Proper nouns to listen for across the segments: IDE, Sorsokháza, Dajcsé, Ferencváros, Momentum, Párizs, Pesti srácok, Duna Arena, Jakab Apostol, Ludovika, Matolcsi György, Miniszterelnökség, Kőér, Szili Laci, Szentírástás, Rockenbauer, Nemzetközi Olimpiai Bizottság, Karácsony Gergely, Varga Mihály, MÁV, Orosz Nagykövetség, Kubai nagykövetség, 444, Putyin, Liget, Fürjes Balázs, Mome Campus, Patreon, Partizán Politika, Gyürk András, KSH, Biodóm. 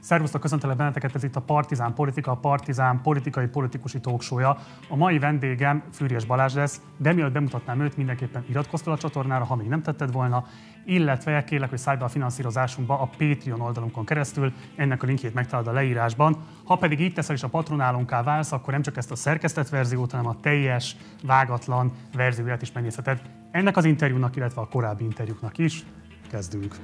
Szervusztok, köszöntelek benneteket, ez itt a Partizán Politika, a Partizán politikai politikusi talkshow-ja. A mai vendégem Fürjes Balázs lesz, de mielőtt bemutatnám őt, mindenképpen iratkozz fel a csatornára, ha még nem tetted volna, illetve kérlek, hogy szállj be a finanszírozásunkba a Patreon oldalunkon keresztül, ennek a linkjét megtalálod a leírásban. Ha pedig így teszel és a patronálunká válsz, akkor nem csak ezt a szerkesztett verziót, hanem a teljes, vágatlan verzióját is megnézheted ennek az interjúnak, illetve a korábbi interjúknak is. Kezdünk!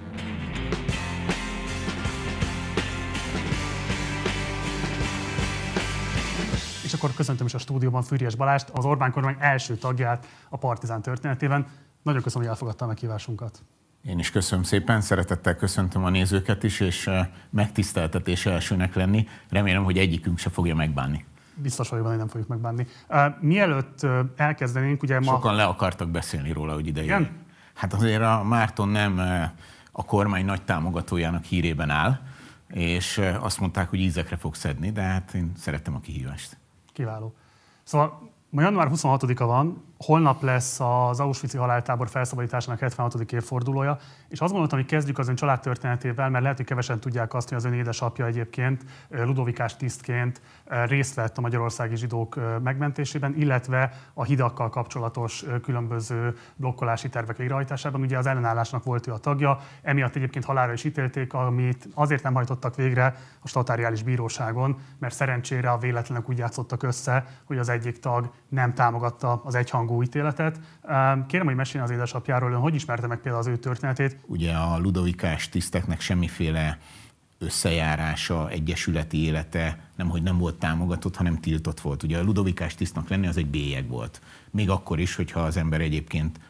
És akkor köszöntöm is a stúdióban Fürjes Balást, az Orbán kormány első tagját a Partizán történetében. Nagyon köszönöm, hogy elfogadta a meghívásunkat. Én is köszönöm szépen, szeretettel köszöntöm a nézőket is, és megtiszteltetés elsőnek lenni. Remélem, hogy egyikünk se fogja megbánni. Biztos vagyok benne, hogy nem fogjuk megbánni. Mielőtt elkezdenénk, ugye ma... Sokan le akartak beszélni róla, hogy ide jön. Hát azért a Márton nem a kormány nagy támogatójának hírében áll, és azt mondták, hogy ízekre fog szedni, de hát én szerettem a kihívást. Kiváló. Szóval ma január 26-a van, holnap lesz az auschwitzi haláltábor felszabadításának 76. évfordulója, és azt gondoltam, hogy kezdjük az ön családtörténetével, mert lehet, hogy kevesen tudják azt, hogy az ön édesapja egyébként ludovikás tisztként részt vett a magyarországi zsidók megmentésében, illetve a hidakkal kapcsolatos különböző blokkolási tervek végrehajtásában. Ugye az ellenállásnak volt ő a tagja, emiatt egyébként halálra is ítélték, amit azért nem hajtottak végre a statáriális bíróságon, mert szerencsére a véletlenek úgy játszottak össze, hogy az egyik tag nem támogatta az egyhangú ítéletet. Kérem, hogy meséljen az édesapjáról, ön hogy ismerte meg például az ő történetét? Ugye a ludovikás tiszteknek semmiféle összejárása, egyesületi élete nemhogy nem volt támogatott, hanem tiltott volt. Ugye a ludovikás tisztnak lenni az egy bélyeg volt. Még akkor is, hogyha az ember egyébként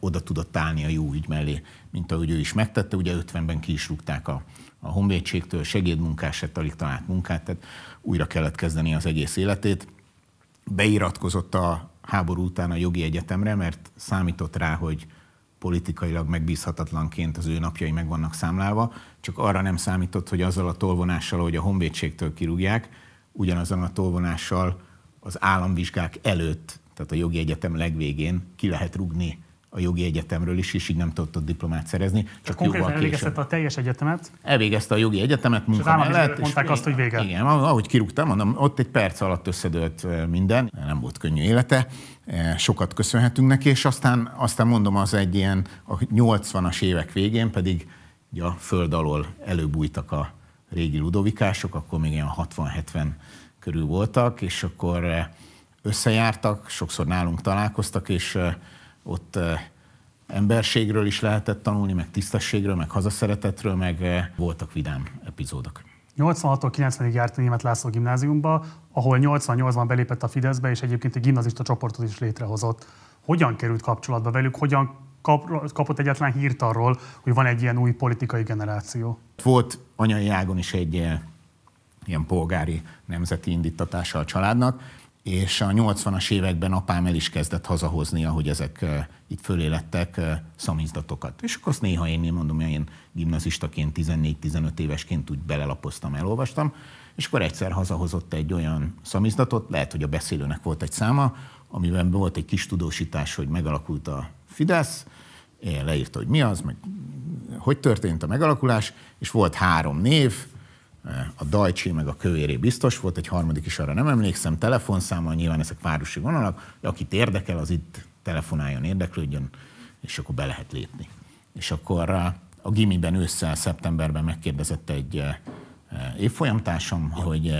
oda tudott állni a jó ügy mellé, mint ahogy ő is megtette. Ugye 50-ben ki is rúgták a honvédségtől, segédmunkását, alig talált munkát, tehát újra kellett kezdeni az egész életét. Beiratkozott a háború után a jogi egyetemre, mert számított rá, hogy politikailag megbízhatatlanként az ő napjai meg vannak számlálva, csak arra nem számított, hogy azzal a tolvonással, hogy a honvédségtől kirúgják, ugyanazon a tolvonással az államvizsgák előtt, tehát a jogi egyetem legvégén ki lehet rúgni a jogi egyetemről is, és így nem tudott diplomát szerezni. Csak konkrétan elvégezte a teljes egyetemet? Elvégezte a jogi egyetemet, munka mellett. És mondták azt, hogy vége. Igen, ahogy kirúgtam, mondom, ott egy perc alatt összedőlt minden, nem volt könnyű élete, sokat köszönhetünk neki, és aztán mondom, az egy ilyen a 80-as évek végén pedig ugye a föld alól előbújtak a régi ludovikások, akkor még ilyen 60-70 körül voltak, és akkor összejártak, sokszor nálunk találkoztak, és ott emberségről is lehetett tanulni, meg tisztességről, meg hazaszeretetről, meg voltak vidám epizódok. 86-tól 90-ig járt a Német László gimnáziumba, ahol 88-ban belépett a Fideszbe, és egyébként egy gimnazista csoportot is létrehozott. Hogyan került kapcsolatba velük? Hogyan kapott egyetlen hírt arról, hogy van egy ilyen új politikai generáció? Volt anyai ágon is egy ilyen polgári nemzeti indítatása a családnak, és a 80-as években apám el is kezdett hazahoznia, hogy ezek itt fölé lettek szamizdatokat. És akkor azt néha én mondom, hogy én gimnazistaként, 14-15 évesként úgy belelapoztam, elolvastam, és akkor egyszer hazahozott egy olyan szamizdatot, lehet, hogy a beszélőnek volt egy száma, amiben volt egy kis tudósítás, hogy megalakult a Fidesz, leírta, hogy mi az, meg hogy történt a megalakulás, és volt 3 név, a Dajcsé meg a Kőéré biztos volt, egy harmadik is arra nem emlékszem, telefonszámmal, nyilván ezek városi vonalak, akit érdekel, az itt telefonáljon, érdeklődjön, és akkor be lehet lépni. És akkor a gimiben ősszel, szeptemberben megkérdezett egy évfolyamtársam, hogy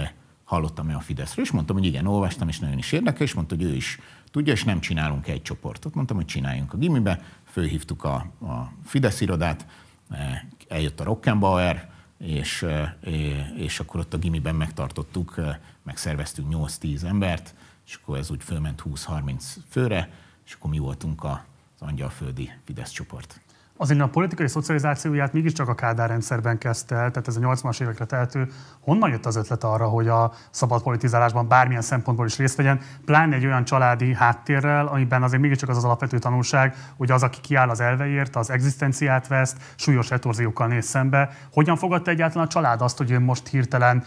hallottam-e a Fideszről, és mondtam, hogy igen, olvastam, és nagyon is érdekel, és mondta, hogy ő is tudja, és nem csinálunk egy csoportot. Mondtam, hogy csináljunk a gimibe, fölhívtuk a Fidesz irodát, eljött a Rockenbauer, és akkor ott a gimiben megtartottuk, megszerveztünk 8-10 embert, és akkor ez úgy fölment 20-30 főre, és akkor mi voltunk az angyalföldi Fidesz csoport. Azért a politikai szocializációját mégiscsak a Kádár rendszerben kezdte el, tehát ez a 80-as évekre tehető. Honnan jött az ötlet arra, hogy a szabad politizálásban bármilyen szempontból is részt vegyen, pláne egy olyan családi háttérrel, amiben azért mégiscsak az az alapvető tanulság, hogy az, aki kiáll az elveiért, az egzisztenciát veszt, súlyos retorziókkal néz szembe. Hogyan fogadta egyáltalán a család azt, hogy ő most hirtelen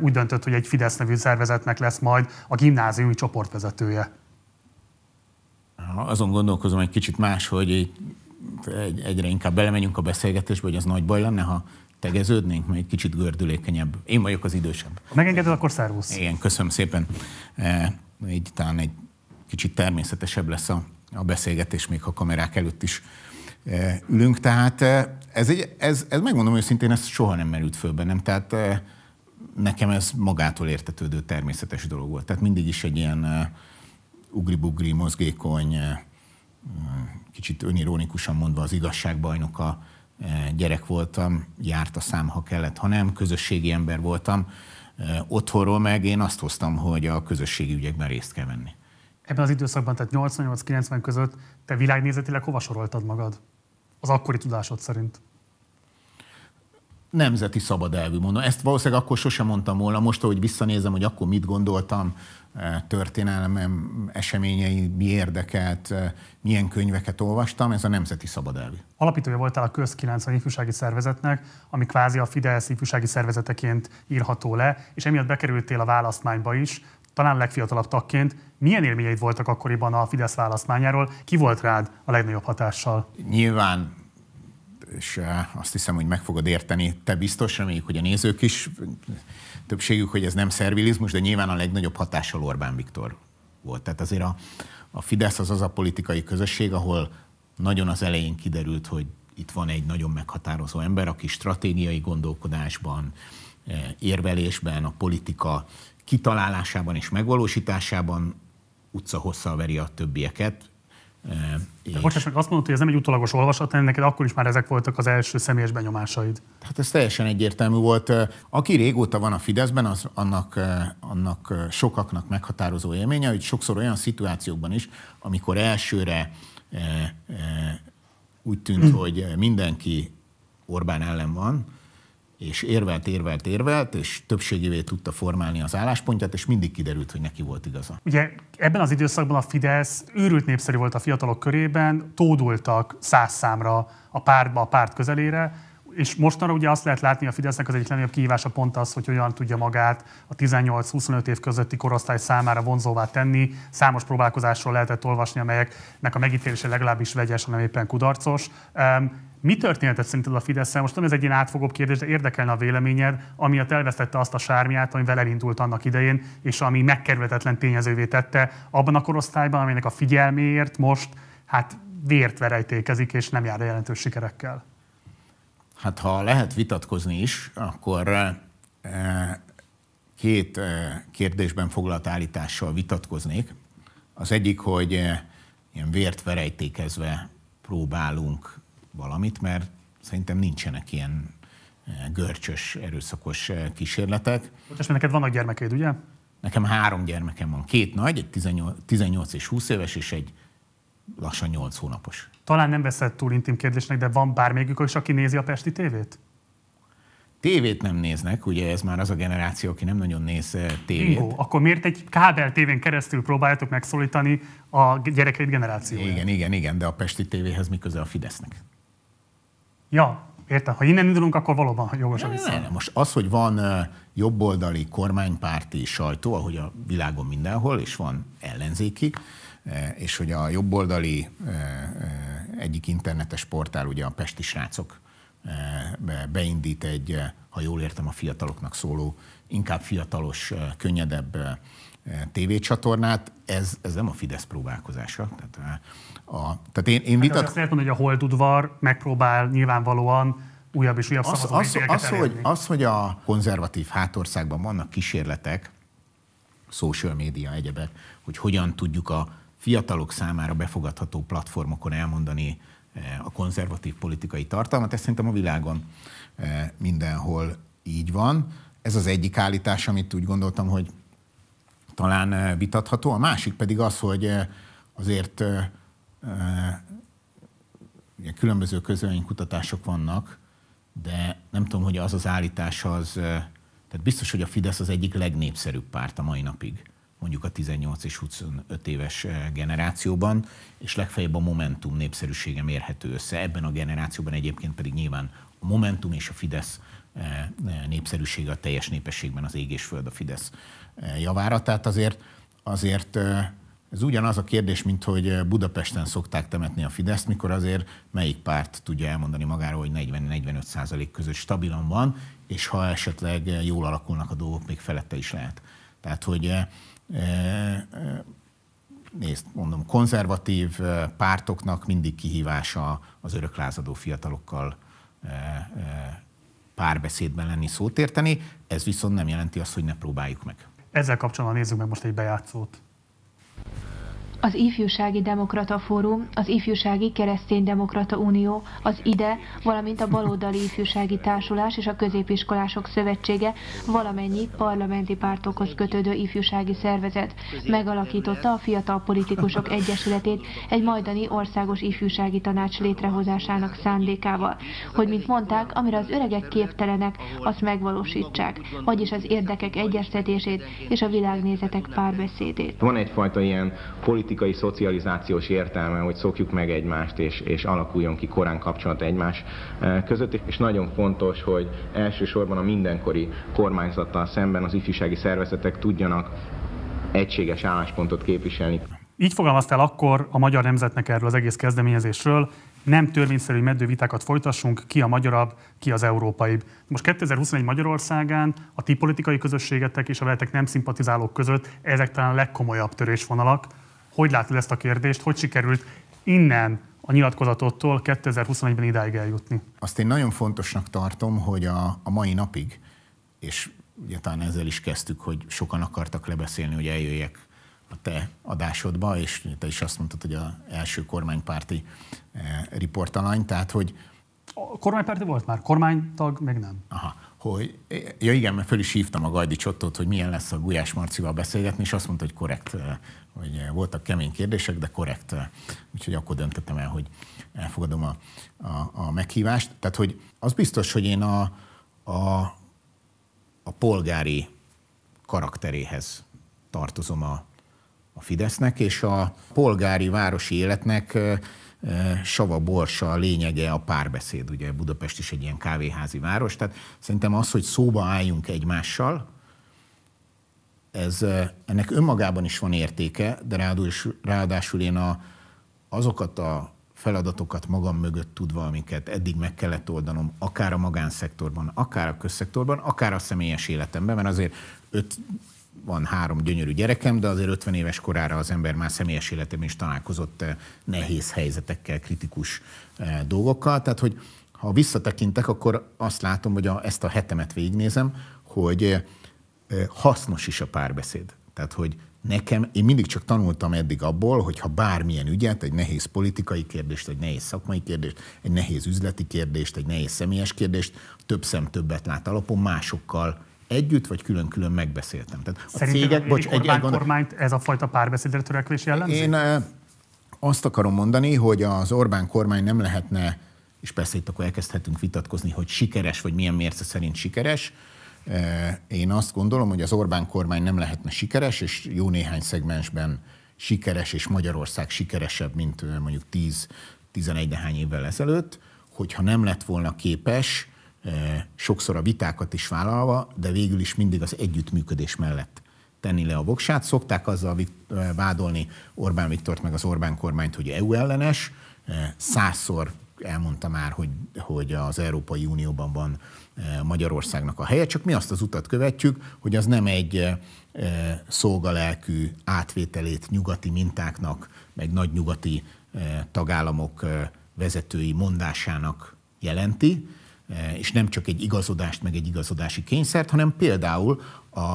úgy döntött, hogy egy Fidesz nevű szervezetnek lesz majd a gimnáziumi csoportvezetője? Azon gondolkozom egy kicsit más, hogy egyre inkább belemegyünk a beszélgetésbe, hogy az nagy baj lenne, ha tegeződnénk, mert egy kicsit gördülékenyebb. Én vagyok az idősebb. Megengeded, akkor szervusz. Igen, köszönöm szépen. Így talán egy kicsit természetesebb lesz a beszélgetés, még ha kamerák előtt is ülünk. Tehát ez megmondom őszintén, ez soha nem merült föl bennem. Tehát nekem ez magától értetődő természetes dolog volt. Tehát mindig is egy ilyen ugribugri, mozgékony, kicsit önironikusan mondva az igazságbajnoka gyerek voltam, járt a szám, ha kellett, ha nem, közösségi ember voltam. Otthonról meg én azt hoztam, hogy a közösségi ügyekben részt kell venni. Ebben az időszakban, tehát 88-90 között te világnézetileg hova soroltad magad? Az akkori tudásod szerint. Nemzeti szabadelvű, mondom. Ezt valószínűleg akkor sosem mondtam volna. Most, ahogy visszanézem, hogy akkor mit gondoltam, történelmem eseményei, mi érdekelt, milyen könyveket olvastam, ez a nemzeti szabadelvű. Alapítója voltál a Köz-90 ifjúsági szervezetnek, ami kvázi a Fidesz ifjúsági szervezeteként írható le, és emiatt bekerültél a választmányba is, talán legfiatalabb tagként. Milyen élményeid voltak akkoriban a Fidesz választmányáról? Ki volt rád a legnagyobb hatással? Nyilván, és azt hiszem, hogy meg fogod érteni, te biztos, reméljük, hogy a nézők is, többségük, hogy ez nem szervilizmus, de nyilván a legnagyobb hatással Orbán Viktor volt. Tehát azért a Fidesz az a politikai közösség, ahol nagyon az elején kiderült, hogy itt van egy nagyon meghatározó ember, aki stratégiai gondolkodásban, érvelésben, a politika kitalálásában és megvalósításában utcahosszal veri a többieket. Bocsáss meg, azt mondod, hogy ez nem egy utolagos olvasat, hanem neked akkor is már ezek voltak az első személyes benyomásaid. Tehát ez teljesen egyértelmű volt. Aki régóta van a Fideszben, az annak sokaknak meghatározó élménye, hogy sokszor olyan szituációkban is, amikor elsőre úgy tűnt, hogy mindenki Orbán ellen van, és érvelt, és többségévé tudta formálni az álláspontját, és mindig kiderült, hogy neki volt igaza. Ugye ebben az időszakban a Fidesz őrült népszerű volt a fiatalok körében, tódultak 100 számra a pártba, a párt közelére, és mostanra ugye azt lehet látni, a Fidesznek az egyik legnagyobb kihívása pont az, hogy hogyan tudja magát a 18-25 év közötti korosztály számára vonzóvá tenni. Számos próbálkozásról lehetett olvasni, amelyeknek a megítélése legalábbis vegyes, hanem éppen kudarcos. Mi történhetett szerinted a Fidesz-szel? Most nem ez egy ilyen átfogóbb kérdés, de érdekelne a véleményed, amiatt elvesztette azt a sármját, amivel elindult annak idején, és ami megkerülhetetlen tényezővé tette abban a korosztályban, aminek a figyelméért most hát vért verejtékezik, és nem jár jelentős sikerekkel. Hát ha lehet vitatkozni is, akkor két kérdésben foglalt állítással vitatkoznék. Az egyik, hogy ilyen vért verejtékezve próbálunk valamit, mert szerintem nincsenek ilyen görcsös, erőszakos kísérletek. Most neked vannak gyermekeid, ugye? Nekem 3 gyermekem van. 2 nagy, egy 18 és 20 éves, és egy lassan 8 hónapos. Talán nem veszed túl intim kérdésnek, de van bármelyikük is, aki nézi a Pesti tévét? Tévét nem néznek, ugye ez már az a generáció, aki nem nagyon néz tévét. Jó, akkor miért egy kábel tévén keresztül próbáljátok megszólítani a gyerekeid generációját? Igen, de a Pesti tévéhez mi köze a Fidesznek? Ja, értem. Ha innen indulunk, akkor valóban jogos a vissza. Most az, hogy van jobboldali kormánypárti sajtó, ahogy a világon mindenhol, és van ellenzéki, és hogy a jobboldali egyik internetes portál, ugye a Pesti Srácok beindít egy, ha jól értem, a fiataloknak szóló, inkább fiatalos, könnyedebb tévécsatornát, ez nem a Fidesz próbálkozása. Tehát én vitatkozom. Azt lehet mondani, hogy a Holdudvar megpróbál nyilvánvalóan újabb és újabb szavazórétegeket elérni. Az, hogy a konzervatív hátországban vannak kísérletek, social média, egyebek, hogy hogyan tudjuk a fiatalok számára befogadható platformokon elmondani a konzervatív politikai tartalmat, ez szerintem a világon mindenhol így van. Ez az egyik állítás, amit úgy gondoltam, hogy talán vitatható. A másik pedig az, hogy azért különböző közvéleménykutatások vannak, de nem tudom, hogy az az állítás az... Tehát biztos, hogy a Fidesz az egyik legnépszerűbb párt a mai napig, mondjuk a 18 és 25 éves generációban, és legfeljebb a Momentum népszerűsége mérhető össze. Ebben a generációban egyébként pedig nyilván a Momentum és a Fidesz népszerűsége a teljes népességben az ég és föld a Fidesz javára. Tehát azért Ez ugyanaz a kérdés, mint hogy Budapesten szokták temetni a Fideszt, mikor azért melyik párt tudja elmondani magáról, hogy 40-45% között stabilan van, és ha esetleg jól alakulnak a dolgok, még felette is lehet. Tehát, hogy nézd, mondom, konzervatív pártoknak mindig kihívása az öröklázadó fiatalokkal párbeszédben lenni, szót érteni, ez viszont nem jelenti azt, hogy ne próbáljuk meg. Ezzel kapcsolatban nézzük meg most egy bejátszót. Az Ifjúsági Demokrata Fórum, az Ifjúsági Kereszténydemokrata Unió, az IDE, valamint a Baloldali Ifjúsági Társulás és a Középiskolások Szövetsége valamennyi parlamenti pártokhoz kötődő ifjúsági szervezet megalakította a Fiatal Politikusok Egyesületét egy majdani országos ifjúsági tanács létrehozásának szándékával, hogy, mint mondták, amire az öregek képtelenek, azt megvalósítsák, vagyis az érdekek egyeztetését és a világnézetek párbeszédét. Van egyfajta ilyen politikai szocializációs értelme, hogy szokjuk meg egymást, és alakuljon ki korán kapcsolat egymás között, és nagyon fontos, hogy elsősorban a mindenkori kormányzattal szemben az ifjúsági szervezetek tudjanak egységes álláspontot képviselni. Így fogalmaztál akkor a magyar nemzetnek erről az egész kezdeményezésről, nem törvényszerű, hogy meddő vitákat folytassunk, ki a magyarabb, ki az európaibb. Most 2021 Magyarországán a ti politikai közösségetek és a veletek nem szimpatizálók között ezek talán a legkomolyabb törésvonalak. Hogy látod ezt a kérdést? Hogy sikerült innen a nyilatkozatottól 2021-ben idáig eljutni? Azt én nagyon fontosnak tartom, hogy a mai napig, és ugye talán ezzel is kezdtük, hogy sokan akartak lebeszélni, hogy eljöjjek a te adásodba, és te is azt mondtad, hogy az első kormánypárti riportalany, tehát hogy... A kormánypárti volt már, kormánytag még nem. Aha. Hogy, ja igen, mert föl is hívtam a Gajdi Csottót, hogy milyen lesz a Gulyás Marcival beszélgetni, és azt mondta, hogy korrekt, hogy voltak kemény kérdések, de korrekt. Úgyhogy akkor döntöttem el, hogy elfogadom a meghívást. Tehát, hogy az biztos, hogy én a polgári karakteréhez tartozom a Fidesznek, és a polgári városi életnek sava-borsa a lényege a párbeszéd. Ugye Budapest is egy ilyen kávéházi város, tehát szerintem az, hogy szóba álljunk egymással, ennek önmagában is van értéke, de ráadásul én azokat a feladatokat magam mögött tudva, amiket eddig meg kellett oldanom, akár a magánszektorban, akár a közszektorban, akár a személyes életemben, mert azért van 3 gyönyörű gyerekem, de azért 50 éves korára az ember már személyes életében is találkozott nehéz helyzetekkel, kritikus dolgokkal. Tehát, hogy ha visszatekintek, akkor azt látom, hogy ezt a hetemet végignézem, hogy hasznos is a párbeszéd. Tehát, hogy én mindig csak tanultam eddig abból, hogy ha bármilyen ügyet, egy nehéz politikai kérdést, egy nehéz szakmai kérdést, egy nehéz üzleti kérdést, egy nehéz személyes kérdést, több szem többet lát alapon másokkal együtt vagy külön-külön megbeszéltem. Tehát a cégek, bocs, egy kormányt ez a fajta párbeszédre törekvés jellemzi? Én azt akarom mondani, hogy az Orbán kormány nem lehetne, és persze itt akkor elkezdhetünk vitatkozni, hogy sikeres, vagy milyen mérce szerint sikeres. Én azt gondolom, hogy az Orbán kormány nem lehetne sikeres, és jó néhány szegmensben sikeres, és Magyarország sikeresebb, mint mondjuk 10-11 néhány évvel ezelőtt, hogyha nem lett volna képes sokszor a vitákat is vállalva, de végül is mindig az együttműködés mellett tenni le a voksát. Szokták azzal vádolni Orbán Viktort meg az Orbán kormányt, hogy EU ellenes. 100-szor elmondta már, hogy az Európai Unióban van Magyarországnak a helye, csak mi azt az utat követjük, hogy az nem egy szolgalelkű átvételét nyugati mintáknak, meg nagy nyugati tagállamok vezetői mondásának jelenti, és nem csak egy igazodást, meg egy igazodási kényszert, hanem például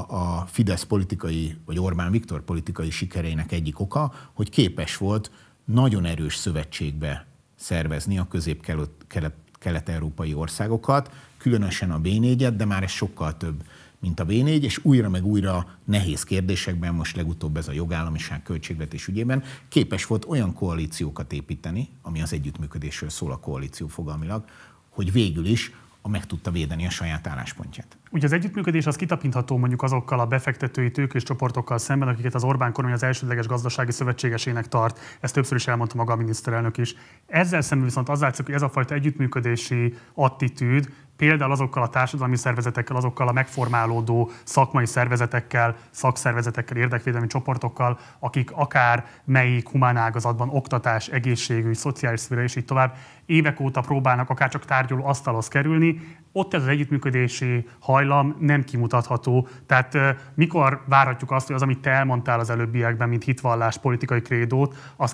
a Fidesz politikai, vagy Orbán Viktor politikai sikereinek egyik oka, hogy képes volt nagyon erős szövetségbe szervezni a közép-kelet-európai országokat, különösen a B4-et, de már ez sokkal több, mint a B4, és újra meg újra nehéz kérdésekben, most legutóbb ez a jogállamiság költségvetés ügyében, képes volt olyan koalíciókat építeni, ami az együttműködésről szól a koalíció fogalmilag, hogy végül is meg tudta védeni a saját álláspontját. Ugye az együttműködés az kitapintható mondjuk azokkal a befektetői tőkés csoportokkal szemben, akiket az Orbán kormány az elsődleges gazdasági szövetségesének tart. Ezt többször is elmondta maga a miniszterelnök is. Ezzel szemben viszont az látszik, hogy ez a fajta együttműködési attitűd például azokkal a társadalmi szervezetekkel, azokkal a megformálódó szakmai szervezetekkel, szakszervezetekkel, érdekvédelmi csoportokkal, akik akár melyik humán ágazatban, oktatás, egészségügy, szociális szféra és így tovább, évek óta próbálnak akár csak tárgyaló asztalhoz kerülni, ott ez az együttműködési hajlam nem kimutatható. Tehát mikor várhatjuk azt, hogy az, amit te elmondtál az előbbiekben, mint hitvallás, politikai krédót, az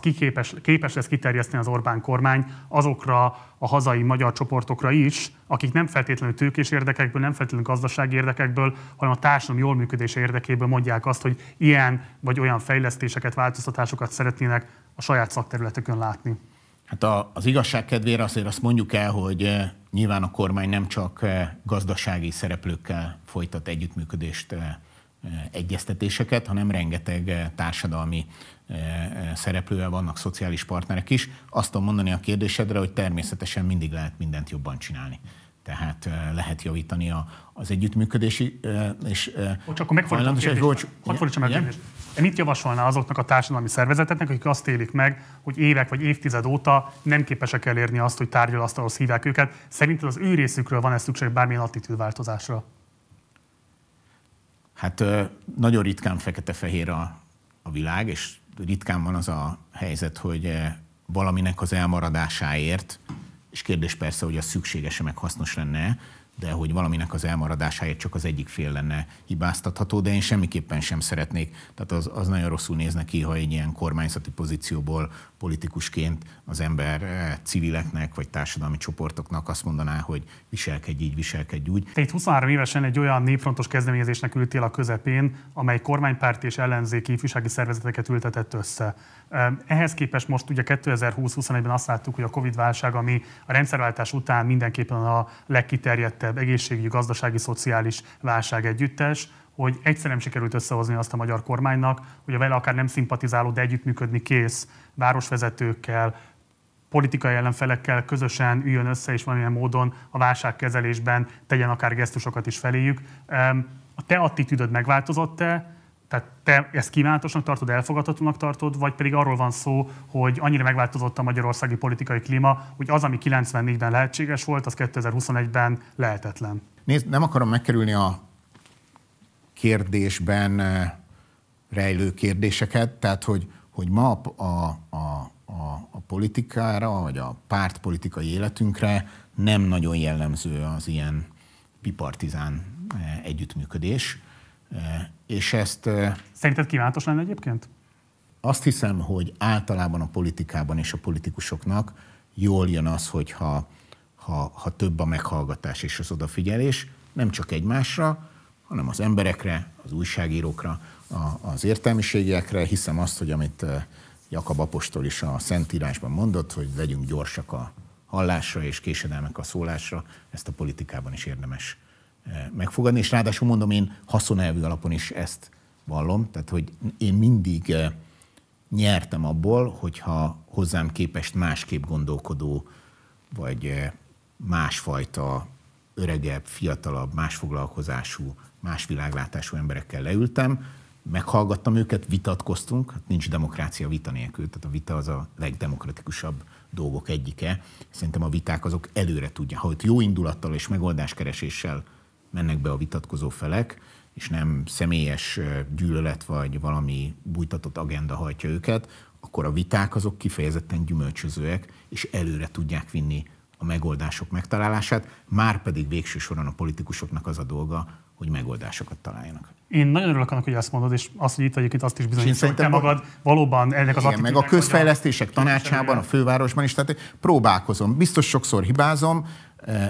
képes lesz kiterjeszteni az Orbán kormány azokra a hazai magyar csoportokra is, akik nem feltétlenül tőkés érdekekből, nem feltétlenül gazdasági érdekekből, hanem a társadalom jól működése érdekéből mondják azt, hogy ilyen vagy olyan fejlesztéseket, változtatásokat szeretnének a saját szakterületükön látni. Hát az igazság kedvére azért azt mondjuk el, hogy nyilván a kormány nem csak gazdasági szereplőkkel folytat együttműködést, egyeztetéseket, hanem rengeteg társadalmi szereplővel vannak, szociális partnerek is. Azt tudom mondani a kérdésedre, hogy természetesen mindig lehet mindent jobban csinálni. Tehát lehet javítani az együttműködési és... Bocs, akkor megfordítom a kérdést. Hadd fordítsam meg a kérdést. Mit javasolná azoknak a társadalmi szervezeteknek, akik azt élik meg, hogy évek vagy évtized óta nem képesek elérni azt, hogy tárgyalasztalhoz hívják őket? Szerinted az ő részükről van-e szükség bármilyen attitűdváltozásra? Hát nagyon ritkán fekete-fehér a világ, és ritkán van az a helyzet, hogy valaminek az elmaradásáért, és kérdés persze, hogy az szükséges-e meg hasznos lenne, de hogy valaminek az elmaradásáért csak az egyik fél lenne hibáztatható, de én semmiképpen sem szeretnék. Tehát az nagyon rosszul néz neki, ha egy ilyen kormányzati pozícióból politikusként az ember civileknek vagy társadalmi csoportoknak azt mondaná, hogy viselkedj így, viselkedj úgy. Te itt 23 évesen egy olyan népfrontos kezdeményezésnek ültél a közepén, amely kormánypárti és ellenzéki ifjúsági szervezeteket ültetett össze. Ehhez képest most ugye 2020-21-ben azt láttuk, hogy a Covid-válság, ami a rendszerváltás után mindenképpen a legkiterjedtebb egészségügyi, gazdasági, szociális válság együttes, hogy egyszer nem sikerült összehozni azt a magyar kormánynak, hogy a vele akár nem szimpatizáló, de együttműködni kész városvezetőkkel, politikai ellenfelekkel közösen üljön össze, és valamilyen módon a válságkezelésben tegyen akár gesztusokat is feléjük. A te attitűdöd megváltozott-e? Tehát te ezt kívánatosnak tartod, elfogadhatónak tartod, vagy pedig arról van szó, hogy annyira megváltozott a magyarországi politikai klíma, hogy az, ami 94-ben lehetséges volt, az 2021-ben lehetetlen? Nézd, nem akarom megkerülni a kérdésben rejlő kérdéseket, tehát hogy ma a politikára, vagy a pártpolitikai életünkre nem nagyon jellemző az ilyen bipartizán együttműködés. És ezt... Szerinted kívánatos lenne egyébként? Azt hiszem, hogy általában a politikában és a politikusoknak jól jön az, hogy ha több a meghallgatás és az odafigyelés, nem csak egymásra, hanem az emberekre, az újságírókra, az értelmiségiekre. Hiszem azt, hogy amit Jakab apostol is a Szentírásban mondott, hogy legyünk gyorsak a hallásra és késedelmek a szólásra, ezt a politikában is érdemes megfogadni, és ráadásul mondom, én haszonelvű alapon is ezt vallom, tehát hogy én mindig nyertem abból, hogyha hozzám képest másképp gondolkodó, vagy másfajta, öregebb, fiatalabb, más foglalkozású, más világlátású emberekkel leültem, meghallgattam őket, vitatkoztunk, hát nincs demokrácia vita nélkül, tehát a vita az a legdemokratikusabb dolgok egyike. Szerintem a viták azok előre tudják, ha ott jó indulattal és megoldáskereséssel mennek be a vitatkozó felek, és nem személyes gyűlölet vagy valami bújtatott agenda hajtja őket, akkor a viták azok kifejezetten gyümölcsözőek, és előre tudják vinni a megoldások megtalálását, már pedig végső soron a politikusoknak az a dolga, hogy megoldásokat találjanak. Én nagyon örülök annak, hogy ezt mondod, és azt, hogy itt vagy, itt azt is bizonyítja, hogy te magad valóban ennek az attitűdnek... Meg a közfejlesztések tanácsában, a fővárosban is, tehát próbálkozom. Biztos sokszor hibázom.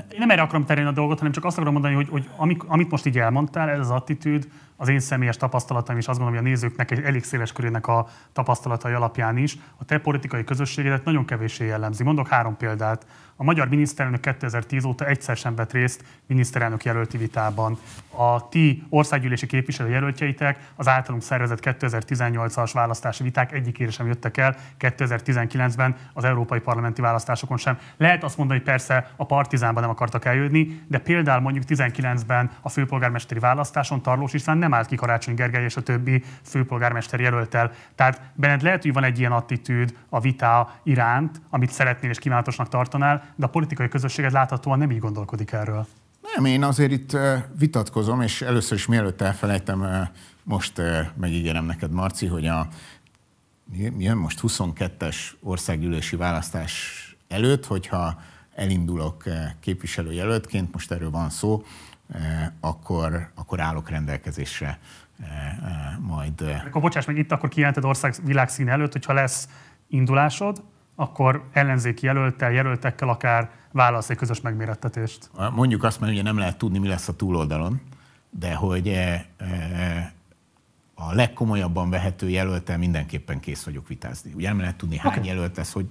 Én nem erre akarom terelni a dolgot, hanem csak azt akarom mondani, hogy amit most így elmondtál, ez az attitűd, az én személyes tapasztalatom, és azt gondolom, hogy a nézőknek egy elég széles körének a tapasztalatai alapján is a te politikai közösségedet nagyon kevéssé jellemzi. Mondok három példát. A magyar miniszterelnök 2010 óta egyszer sem vett részt miniszterelnök jelölti vitában. A ti országgyűlési képviselőjelöltjeitek az általunk szervezett 2018-as választási viták egyikére sem jöttek el, 2019-ben az európai parlamenti választásokon sem. Lehet azt mondani, hogy persze a Partizánban nem akartak eljönni, de például mondjuk 19-ben a főpolgármesteri választáson Tarlós István nem állt ki Karácsony Gergely és a többi főpolgármester jelölttel. Tehát benned lehet, hogy van egy ilyen attitűd a vita iránt, amit szeretnél és kívánatosnak tartanál, de a politikai közösséged láthatóan nem így gondolkodik erről. Nem, én azért itt vitatkozom, és először is mielőtt elfelejtem, most megígérem neked, Marci, hogy a jön most 22-es országgyűlési választás előtt, hogyha elindulok képviselőjelöltként, most erről van szó, akkor állok rendelkezésre majd. Akkor bocsáss meg, itt akkor kijelented világszín előtt, hogyha lesz indulásod, akkor ellenzéki jelölttel, jelöltekkel akár válasz egy közös megmérettetést. Mondjuk azt, mert ugye nem lehet tudni, mi lesz a túloldalon, de hogy a legkomolyabban vehető jelölttel mindenképpen kész vagyok vitázni. Ugye nem lehet tudni, hány jelölt lesz, hogy